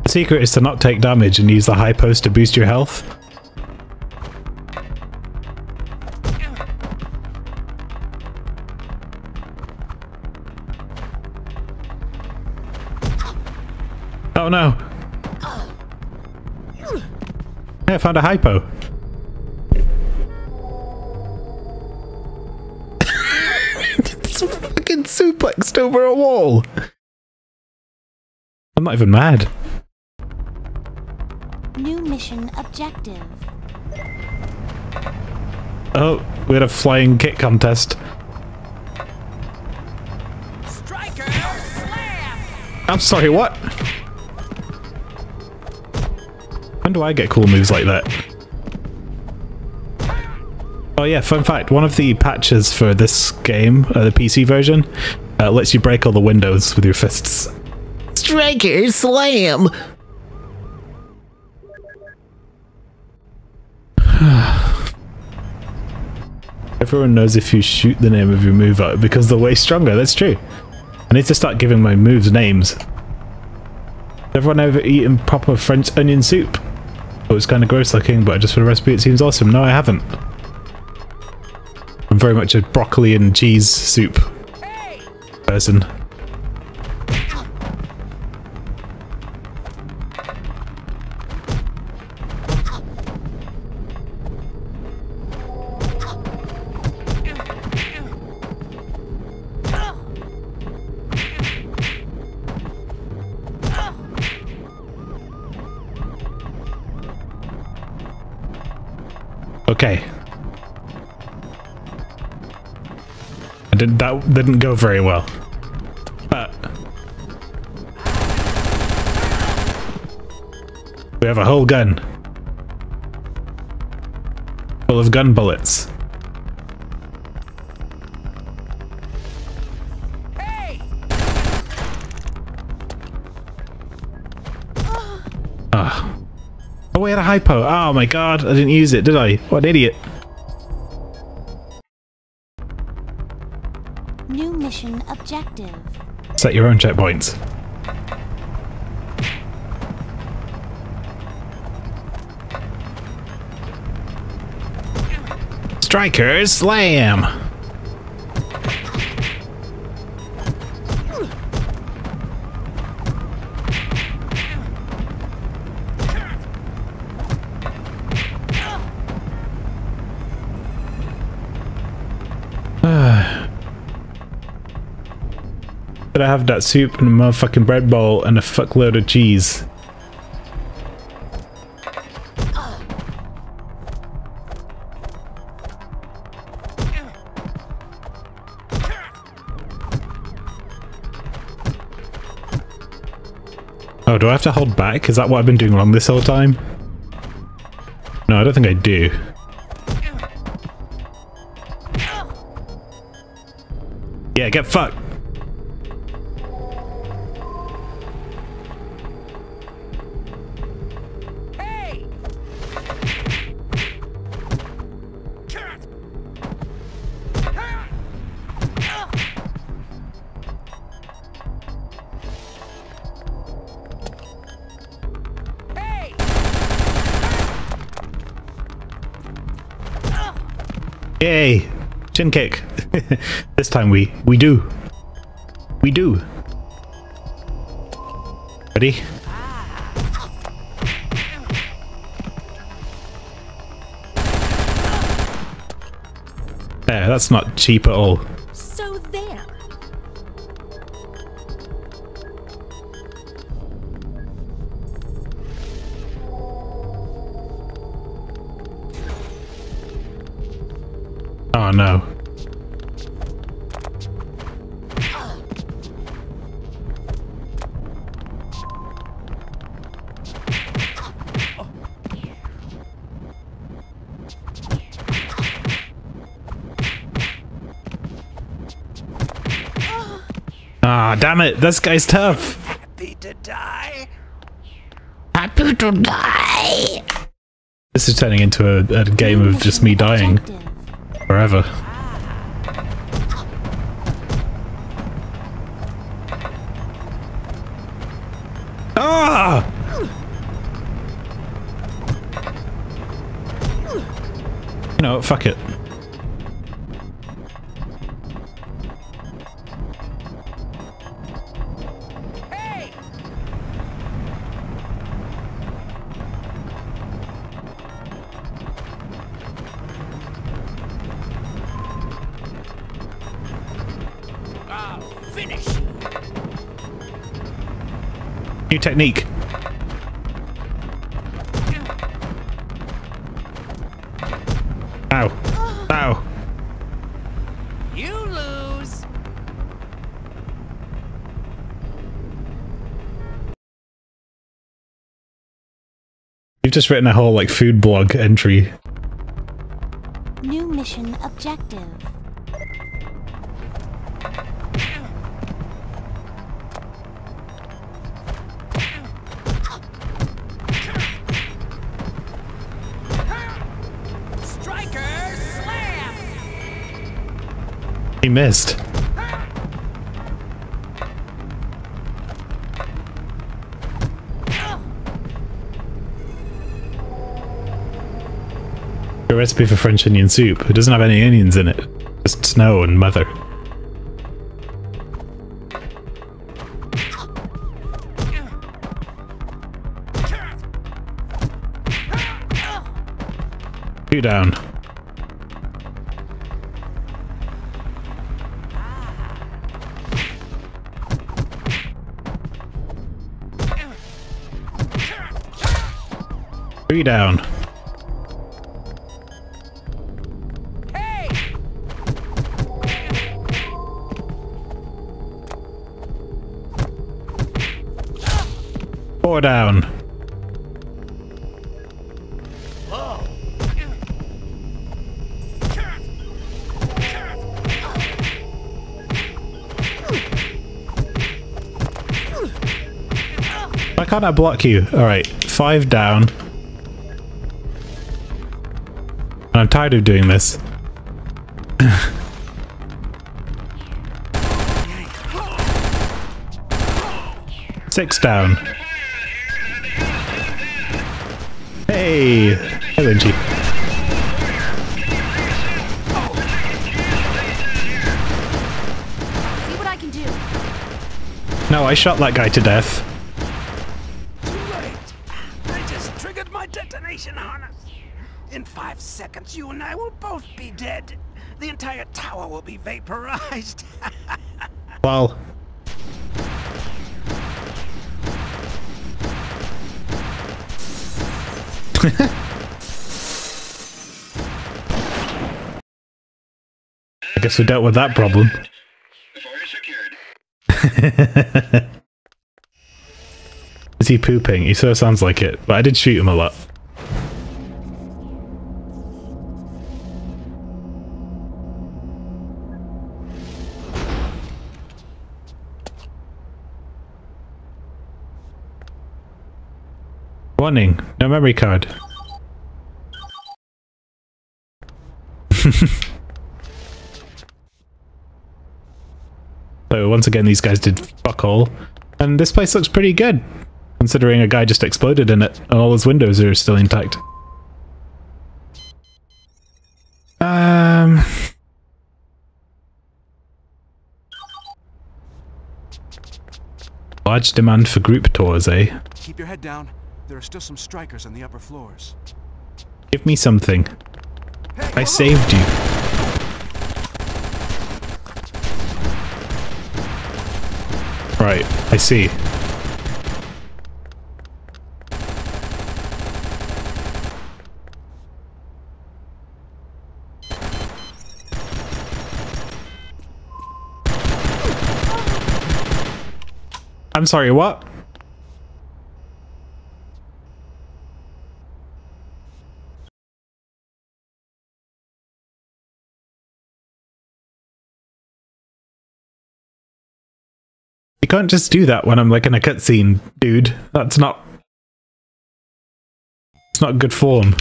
The secret is to not take damage and use the high post to boost your health. Oh no! Yeah, I found a hypo. It's fucking suplexed over a wall. I'm not even mad. New mission objective. Oh, we had a flying kick contest. Striker slam. I'm sorry, what? When do I get cool moves like that? Oh yeah, fun fact, one of the patches for this game, uh, the P C version, uh, lets you break all the windows with your fists. Striker slam! Everyone knows if you shoot the name of your move out because they're way stronger. That's true. I need to start giving my moves names. Everyone ever eaten proper French onion soup? Oh, it's kind of gross looking, but just for the recipe it seems awesome. No, I haven't. I'm very much a broccoli and cheese soup person. Okay. I didn't, that didn't go very well. But we have a whole gun full of gun bullets. Hey. Ah. Oh, we had a hypo. Oh my god, I didn't use it, did I? What an idiot. New mission objective. Set your own checkpoints. Striker slam! But I have that soup and a motherfucking bread bowl and a fuckload of cheese. Oh, do I have to hold back? Is that what I've been doing wrong this whole time? No, I don't think I do. Yeah, get fucked. Yay! Chin kick. This time we we do. We do. Ready? There, that's not cheap at all. So there. Oh no. Ah, damn it! This guy's tough. Happy to die. Happy to die. This is turning into a, a game of just me dying forever. Ah! You know, fuck it. New technique. Ow. Ow. You lose. You've just written a whole like food blog entry. New mission objective. He missed. A recipe for French onion soup. It doesn't have any onions in it. Just snow and mother. Two down. Three down. Hey. Four down. Oh. Why can't I block you? All right, five down. I'm tired of doing this. Six down. Hey, L N G. See what I can do. No, I shot that guy to death. Too late. I just triggered my detonation harness. In five seconds, you and I will both be dead. The entire tower will be vaporized. Well. I guess we dealt with that problem. Is he pooping? He sort of sounds like it, but I did shoot him a lot. Warning, no memory card. So once again these guys did fuck all. And this place looks pretty good, considering a guy just exploded in it and all his windows are still intact. Um... Large demand for group tours, eh? Keep your head down. There are still some strikers on the upper floors. Give me something. Hey, I saved you. Right, I see. I'm sorry, what? You can't just do that when I'm like in a cutscene, dude. That's not... It's not good form.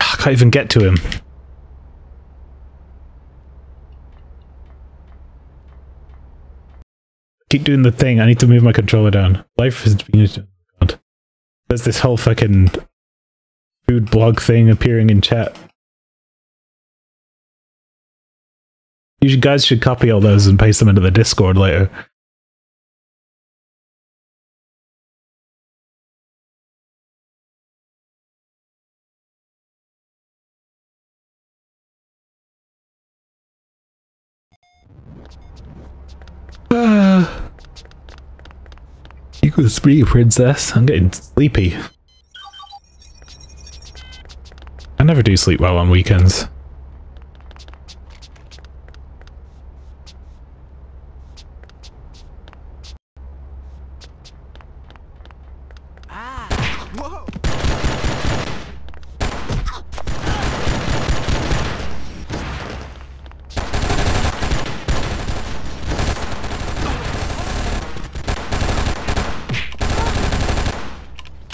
I can't even get to him. Keep doing the thing. I need to move my controller down. Life has been... God. There's this whole fucking food blog thing appearing in chat. You guys should copy all those and paste them into the Discord later. You can sleep, princess. I'm getting sleepy. I never do sleep well on weekends.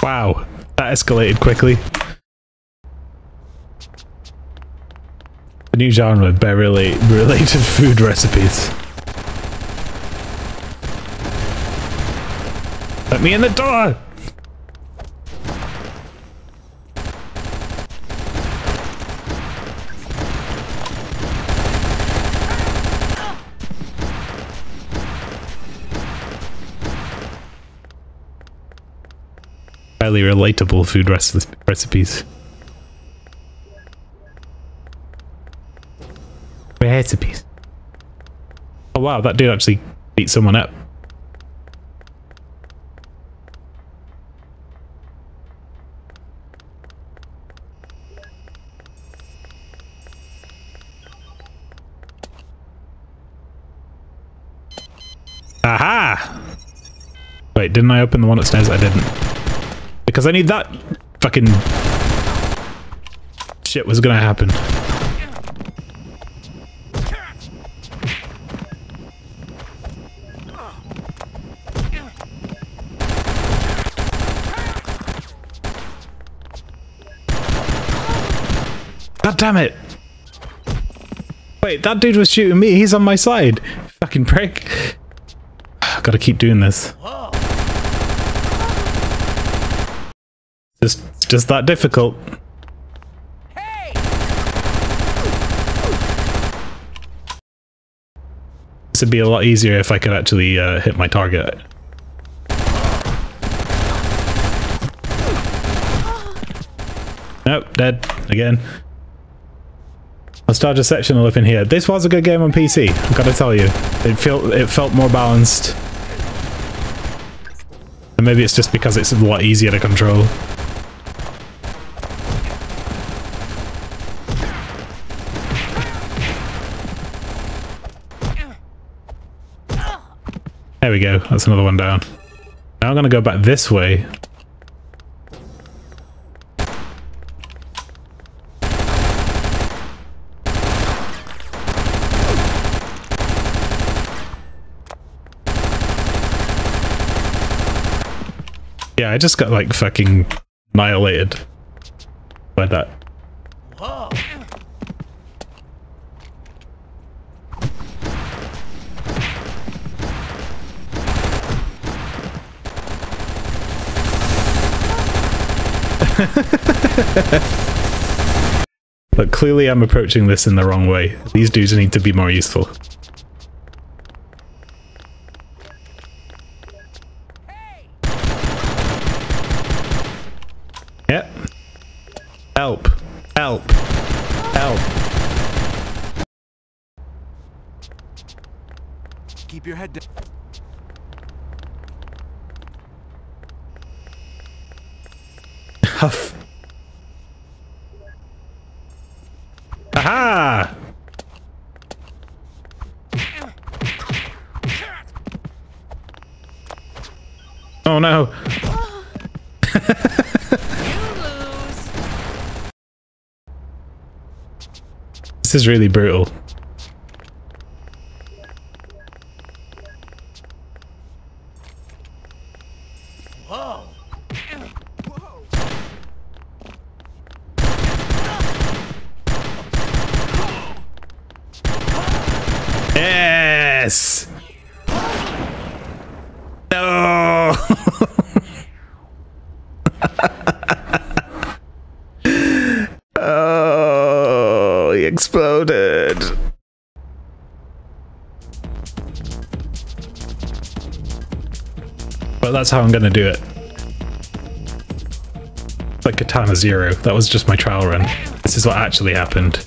Wow, that escalated quickly. The new genre, barely related food recipes. Let me in the door! Highly relatable food recipes. Recipes. Oh wow, that dude actually beat someone up. Aha! Wait, didn't I open the one upstairs? I didn't. Because I need that fucking shit was gonna happen. God damn it! Wait, that dude was shooting me. He's on my side. Fucking prick. Gotta keep doing this. Just, it's just that difficult. Hey! This would be a lot easier if I could actually uh, hit my target. Nope, dead again. Nostalgia sectional up in here. This was a good game on P C. I've got to tell you, it felt it felt more balanced. And maybe it's just because it's a lot easier to control. There we go, that's another one down. Now I'm gonna go back this way. Yeah, I just got like fucking annihilated by that. Paul. But clearly I'm approaching this in the wrong way. These dudes need to be more useful. Yep. Help. Help. Help. Keep your head down. Huff. Aha! Oh no! You lose. This is really brutal. No. Oh, he exploded. Well, that's how I'm gonna do it. Like Katana Zero. That was just my trial run. This is what actually happened.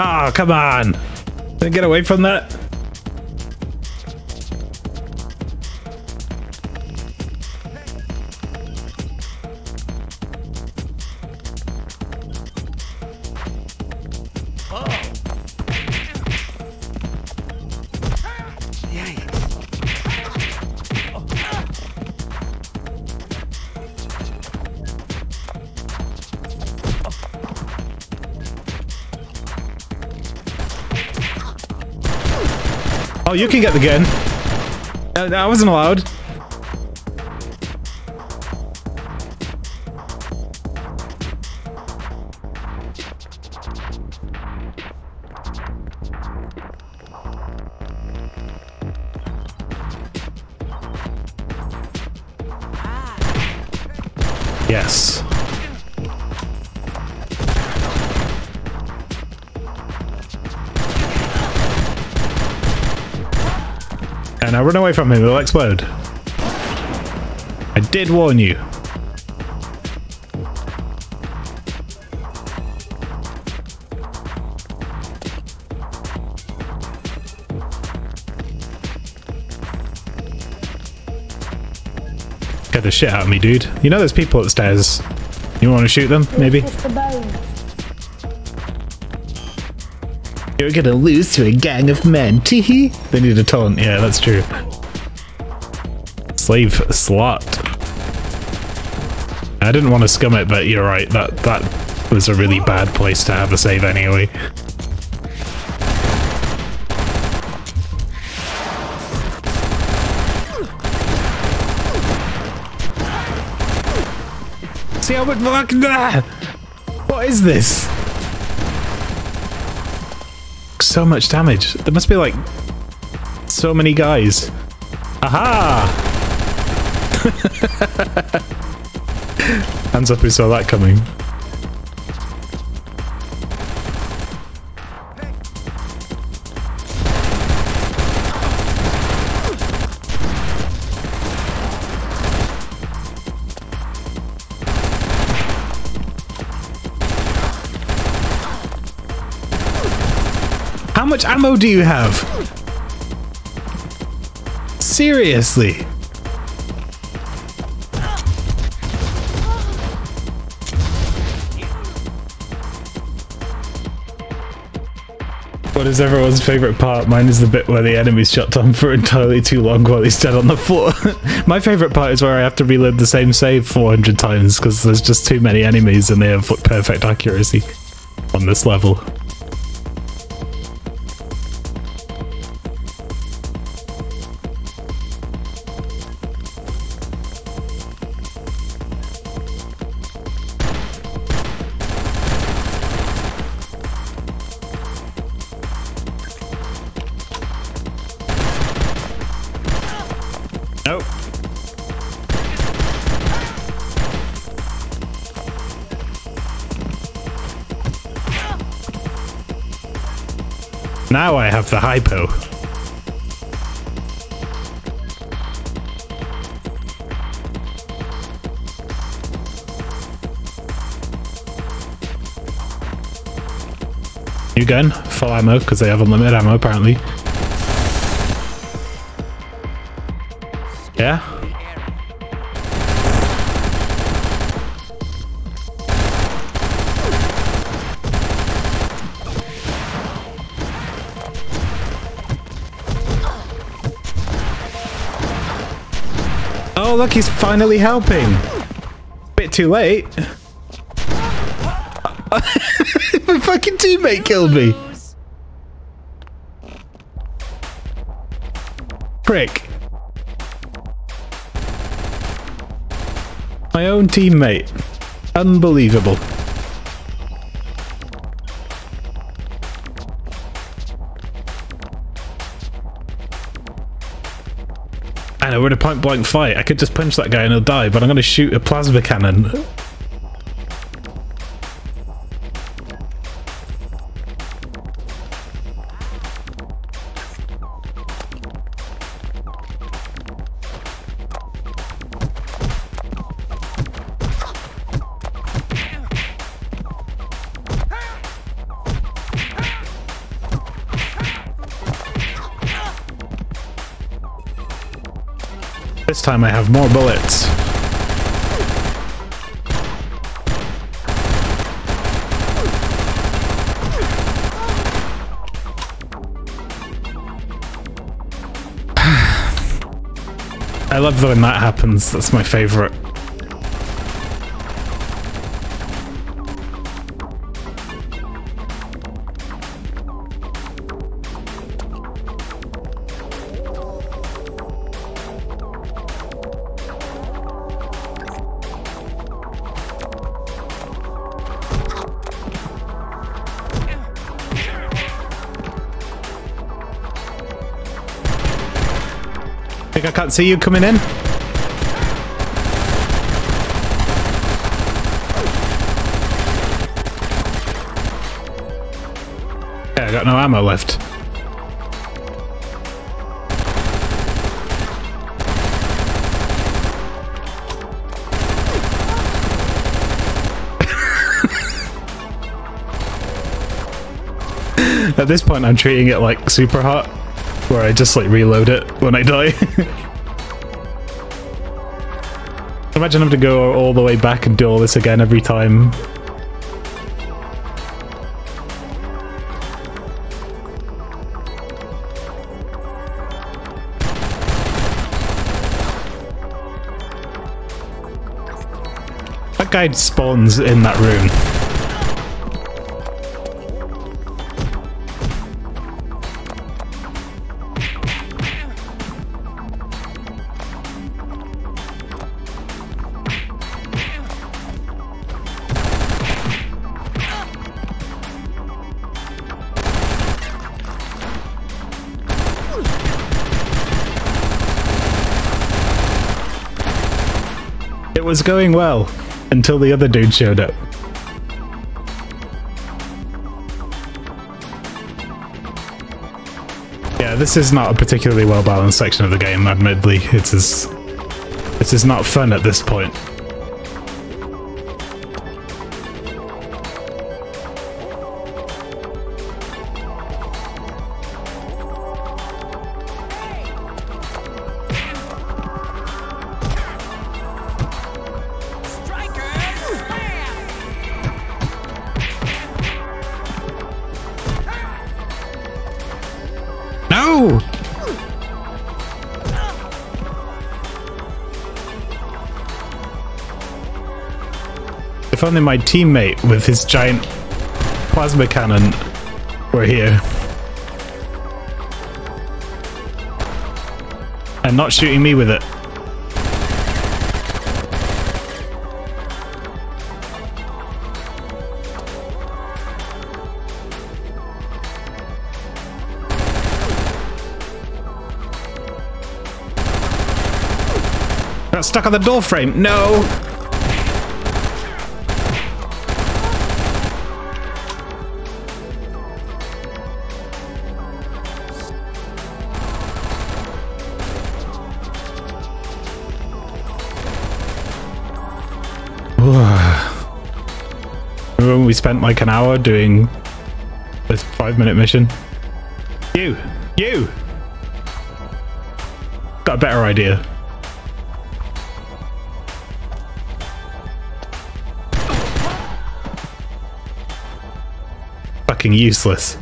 Oh, come on! Can I get away from that? Oh, you can get the gun. No, I wasn't allowed. Yes. And I run away from him, it'll explode. I did warn you. Get the shit out of me, dude. You know there's people upstairs. You want to shoot them, maybe? You're gonna lose to a gang of men, teehee! They need a taunt, yeah, that's true. Slave slot. I didn't want to scum it, but you're right, that, that was a really bad place to have a save anyway. See how much luck there! What is this? So much damage. There must be like so many guys. Aha! Hands up who saw that coming. How much ammo do you have? Seriously? What is everyone's favorite part? Mine is the bit where the enemy's shut down for entirely too long while he's dead on the floor. My favorite part is where I have to reload the same save four hundred times because there's just too many enemies and they have perfect accuracy on this level. Now I have the hypo. New gun, full ammo, because they have unlimited ammo apparently. Yeah? Oh look, he's finally helping! Bit too late. My fucking teammate killed me! Prick. My own teammate. Unbelievable. I know, we're in a point blank fight. I could just punch that guy and he'll die, but I'm gonna shoot a plasma cannon. This time I have more bullets. I love when that happens, that's my favorite. I can't see you coming in. Yeah, I got no ammo left. At this point, I'm treating it like super hot, where I just like reload it when I die. Imagine having to go all the way back and do all this again every time. That guy spawns in that room. It was going well until the other dude showed up. Yeah, this is not a particularly well-balanced section of the game, admittedly. It is, it is not fun at this point. If only my teammate with his giant plasma cannon were here. And not shooting me with it. Got stuck on the door frame. No. Remember when we spent like an hour doing this five minute mission? You! You! Got a better idea. Fucking useless.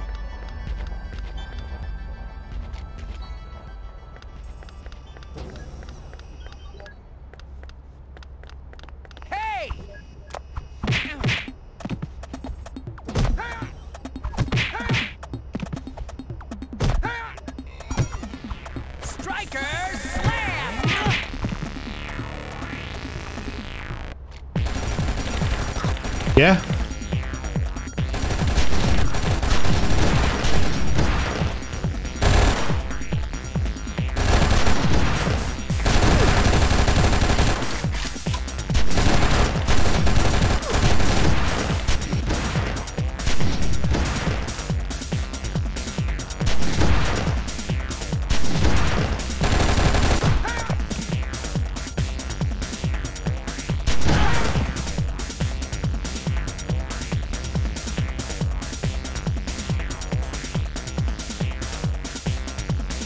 Yeah.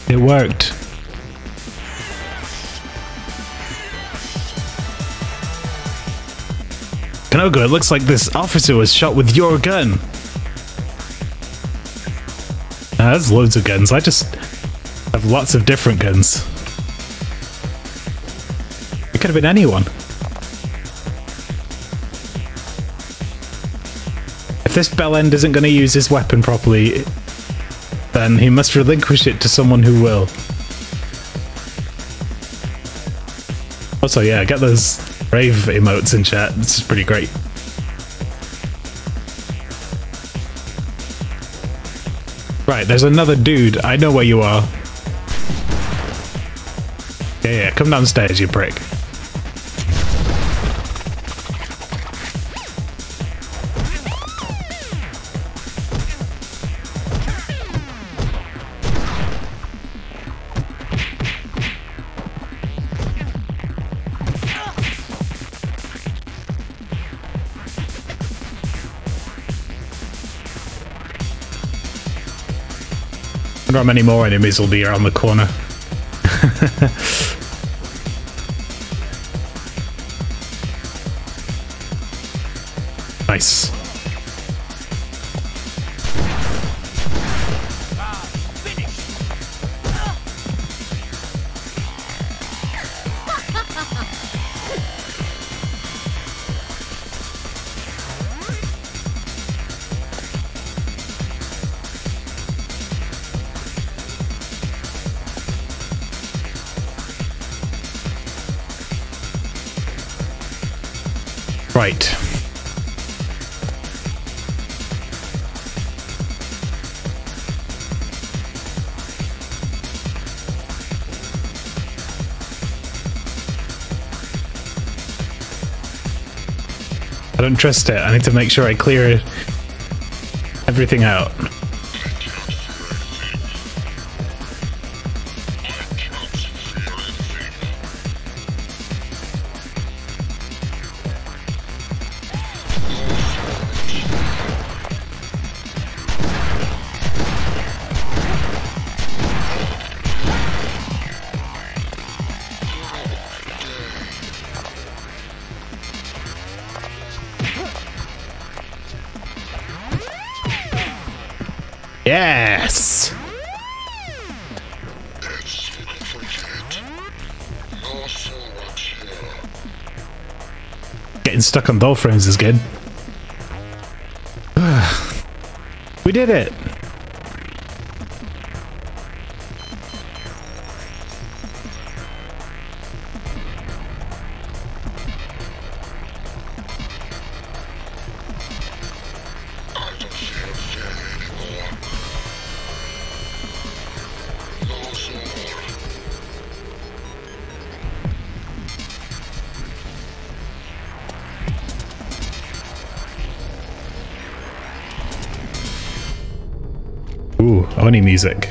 It worked. Konoko, it looks like this officer was shot with your gun. Nah, that's loads of guns. I just have lots of different guns. It could have been anyone. If this bellend isn't going to use his weapon properly, then he must relinquish it to someone who will. Also, yeah, get those rave emotes in chat. This is pretty great. Right, there's another dude. I know where you are. Yeah, yeah, come downstairs, you prick. I wonder how many more enemies will be around the corner. Nice. Right. I don't trust it. I need to make sure I clear everything out. Yes! Getting stuck on door frames is good. We did it! Ooh, Oni music.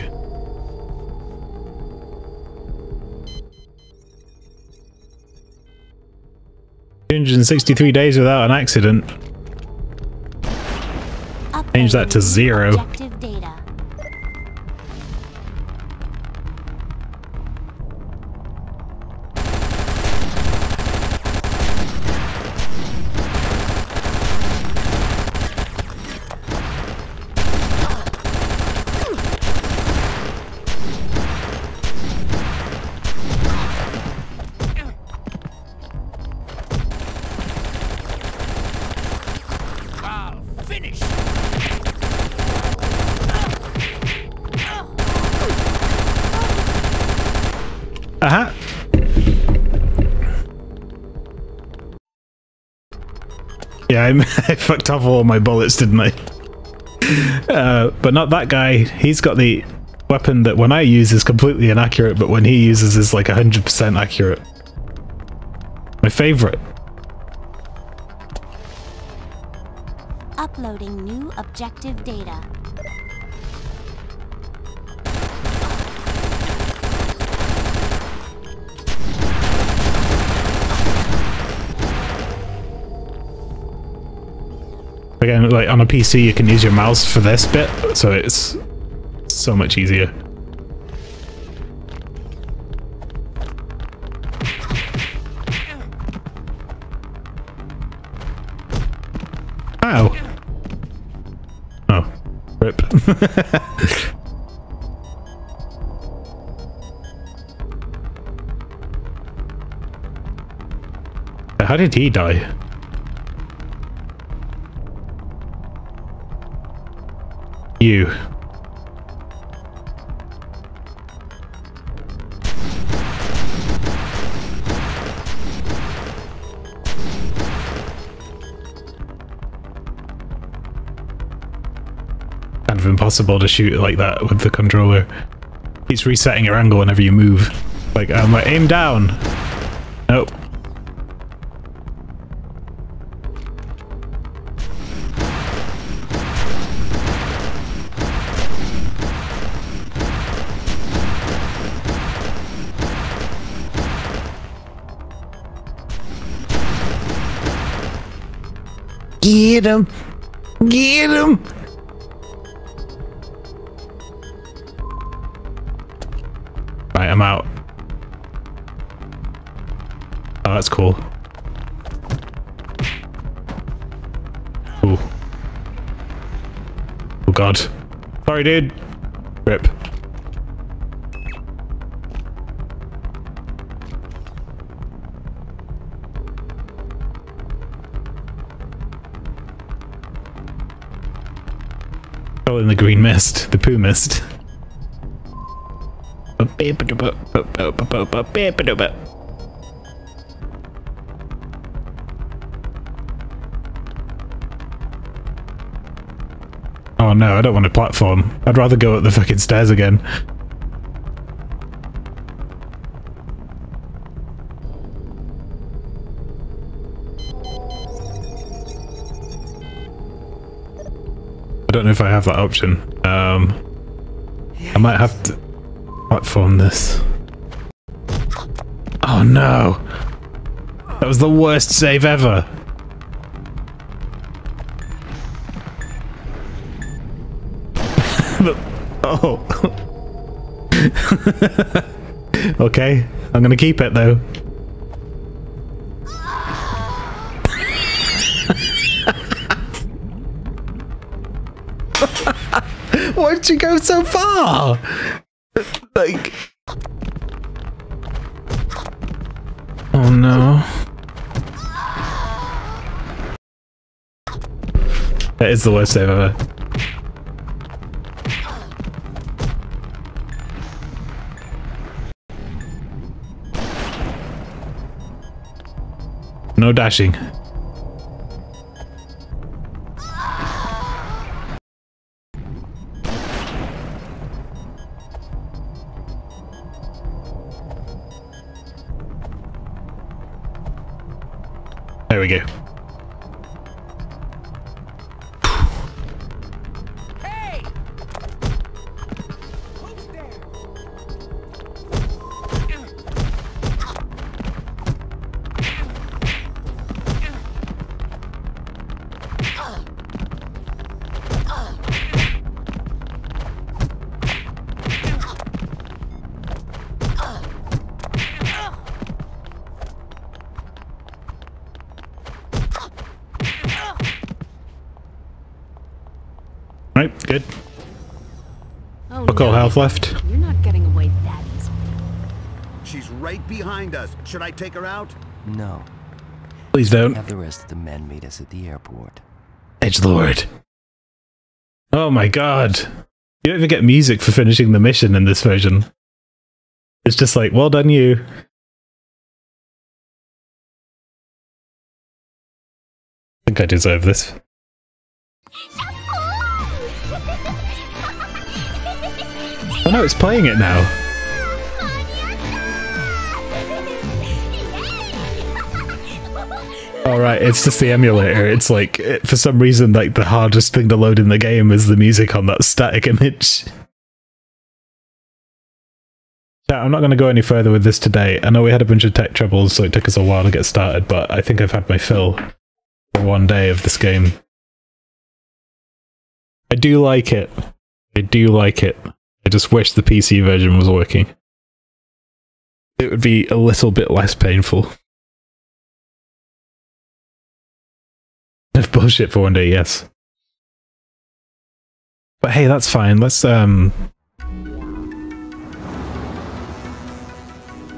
two hundred sixty-three days without an accident. Change that to zero. I fucked off all my bullets, didn't I? Uh, but not that guy. He's got the weapon that when I use is completely inaccurate, but when he uses is like one hundred percent accurate. My favorite. Uploading new objective data. Again, like on a P C, you can use your mouse for this bit, so it's so much easier. Ow! Oh. Rip. How did he die? You. Kind of impossible to shoot like that with the controller. Keeps resetting your angle whenever you move. Like, I'm like, aim down! Nope. Get him! Get him! Right, I'm out. Oh, that's cool. Ooh. Oh god. Sorry, dude. Rip. In the green mist, the poo mist. Oh no, I don't want a platform. I'd rather go up the fucking stairs again. I don't know if I have that option. Um, I might have to platform this. Oh no! That was the worst save ever! Oh! Okay, I'm gonna keep it though. Why'd you go so far? Like... Oh no. That is the worst save ever. No dashing. There we go. Hey. Right, good. Oh, Look no. all health left. You're not getting away that easily. She's right behind us. Should I take her out? No. Please don't. Have the rest of the men meet us at the airport. Edgelord. Oh my god. You don't even get music for finishing the mission in this version. It's just like, well done you. I think I deserve this. Oh no, it's playing it now. All right, it's just the emulator. It's like, it, for some reason, like the hardest thing to load in the game is the music on that static image. Now, I'm not going to go any further with this today. I know we had a bunch of tech troubles, so it took us a while to get started, but I think I've had my fill for one day of this game. I do like it. I do like it. I just wish the P C version was working. It would be a little bit less painful. If bullshit for one day, yes. But hey, that's fine. Let's um.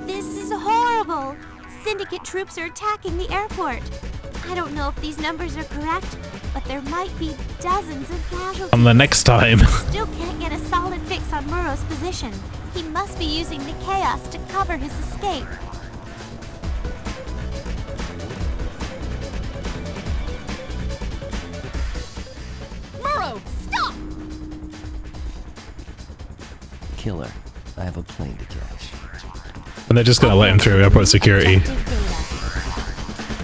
This is horrible. Syndicate troops are attacking the airport. I don't know if these numbers are correct, but there might be dozens of casualties. On the next time. Still can't get a solid fix on Muro's position. He must be using the chaos to cover his escape. Muro, stop! Killer, I have a plane to catch. And they're just gonna let him through airport security.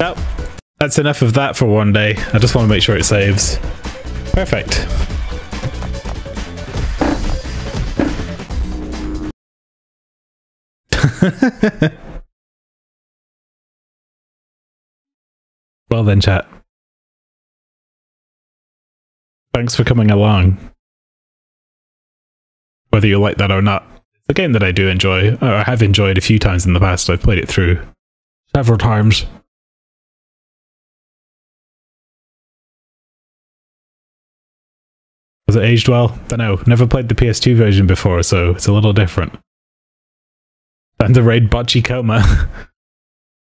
Nope. That's enough of that for one day. I just want to make sure it saves. Perfect. Well then, chat. Thanks for coming along. Whether you like that or not, it's a game that I do enjoy, or I have enjoyed a few times in the past. I've played it through several times. Was it aged well? Don't know. Never played the P S two version before, so it's a little different. Time to raid Bocce Coma.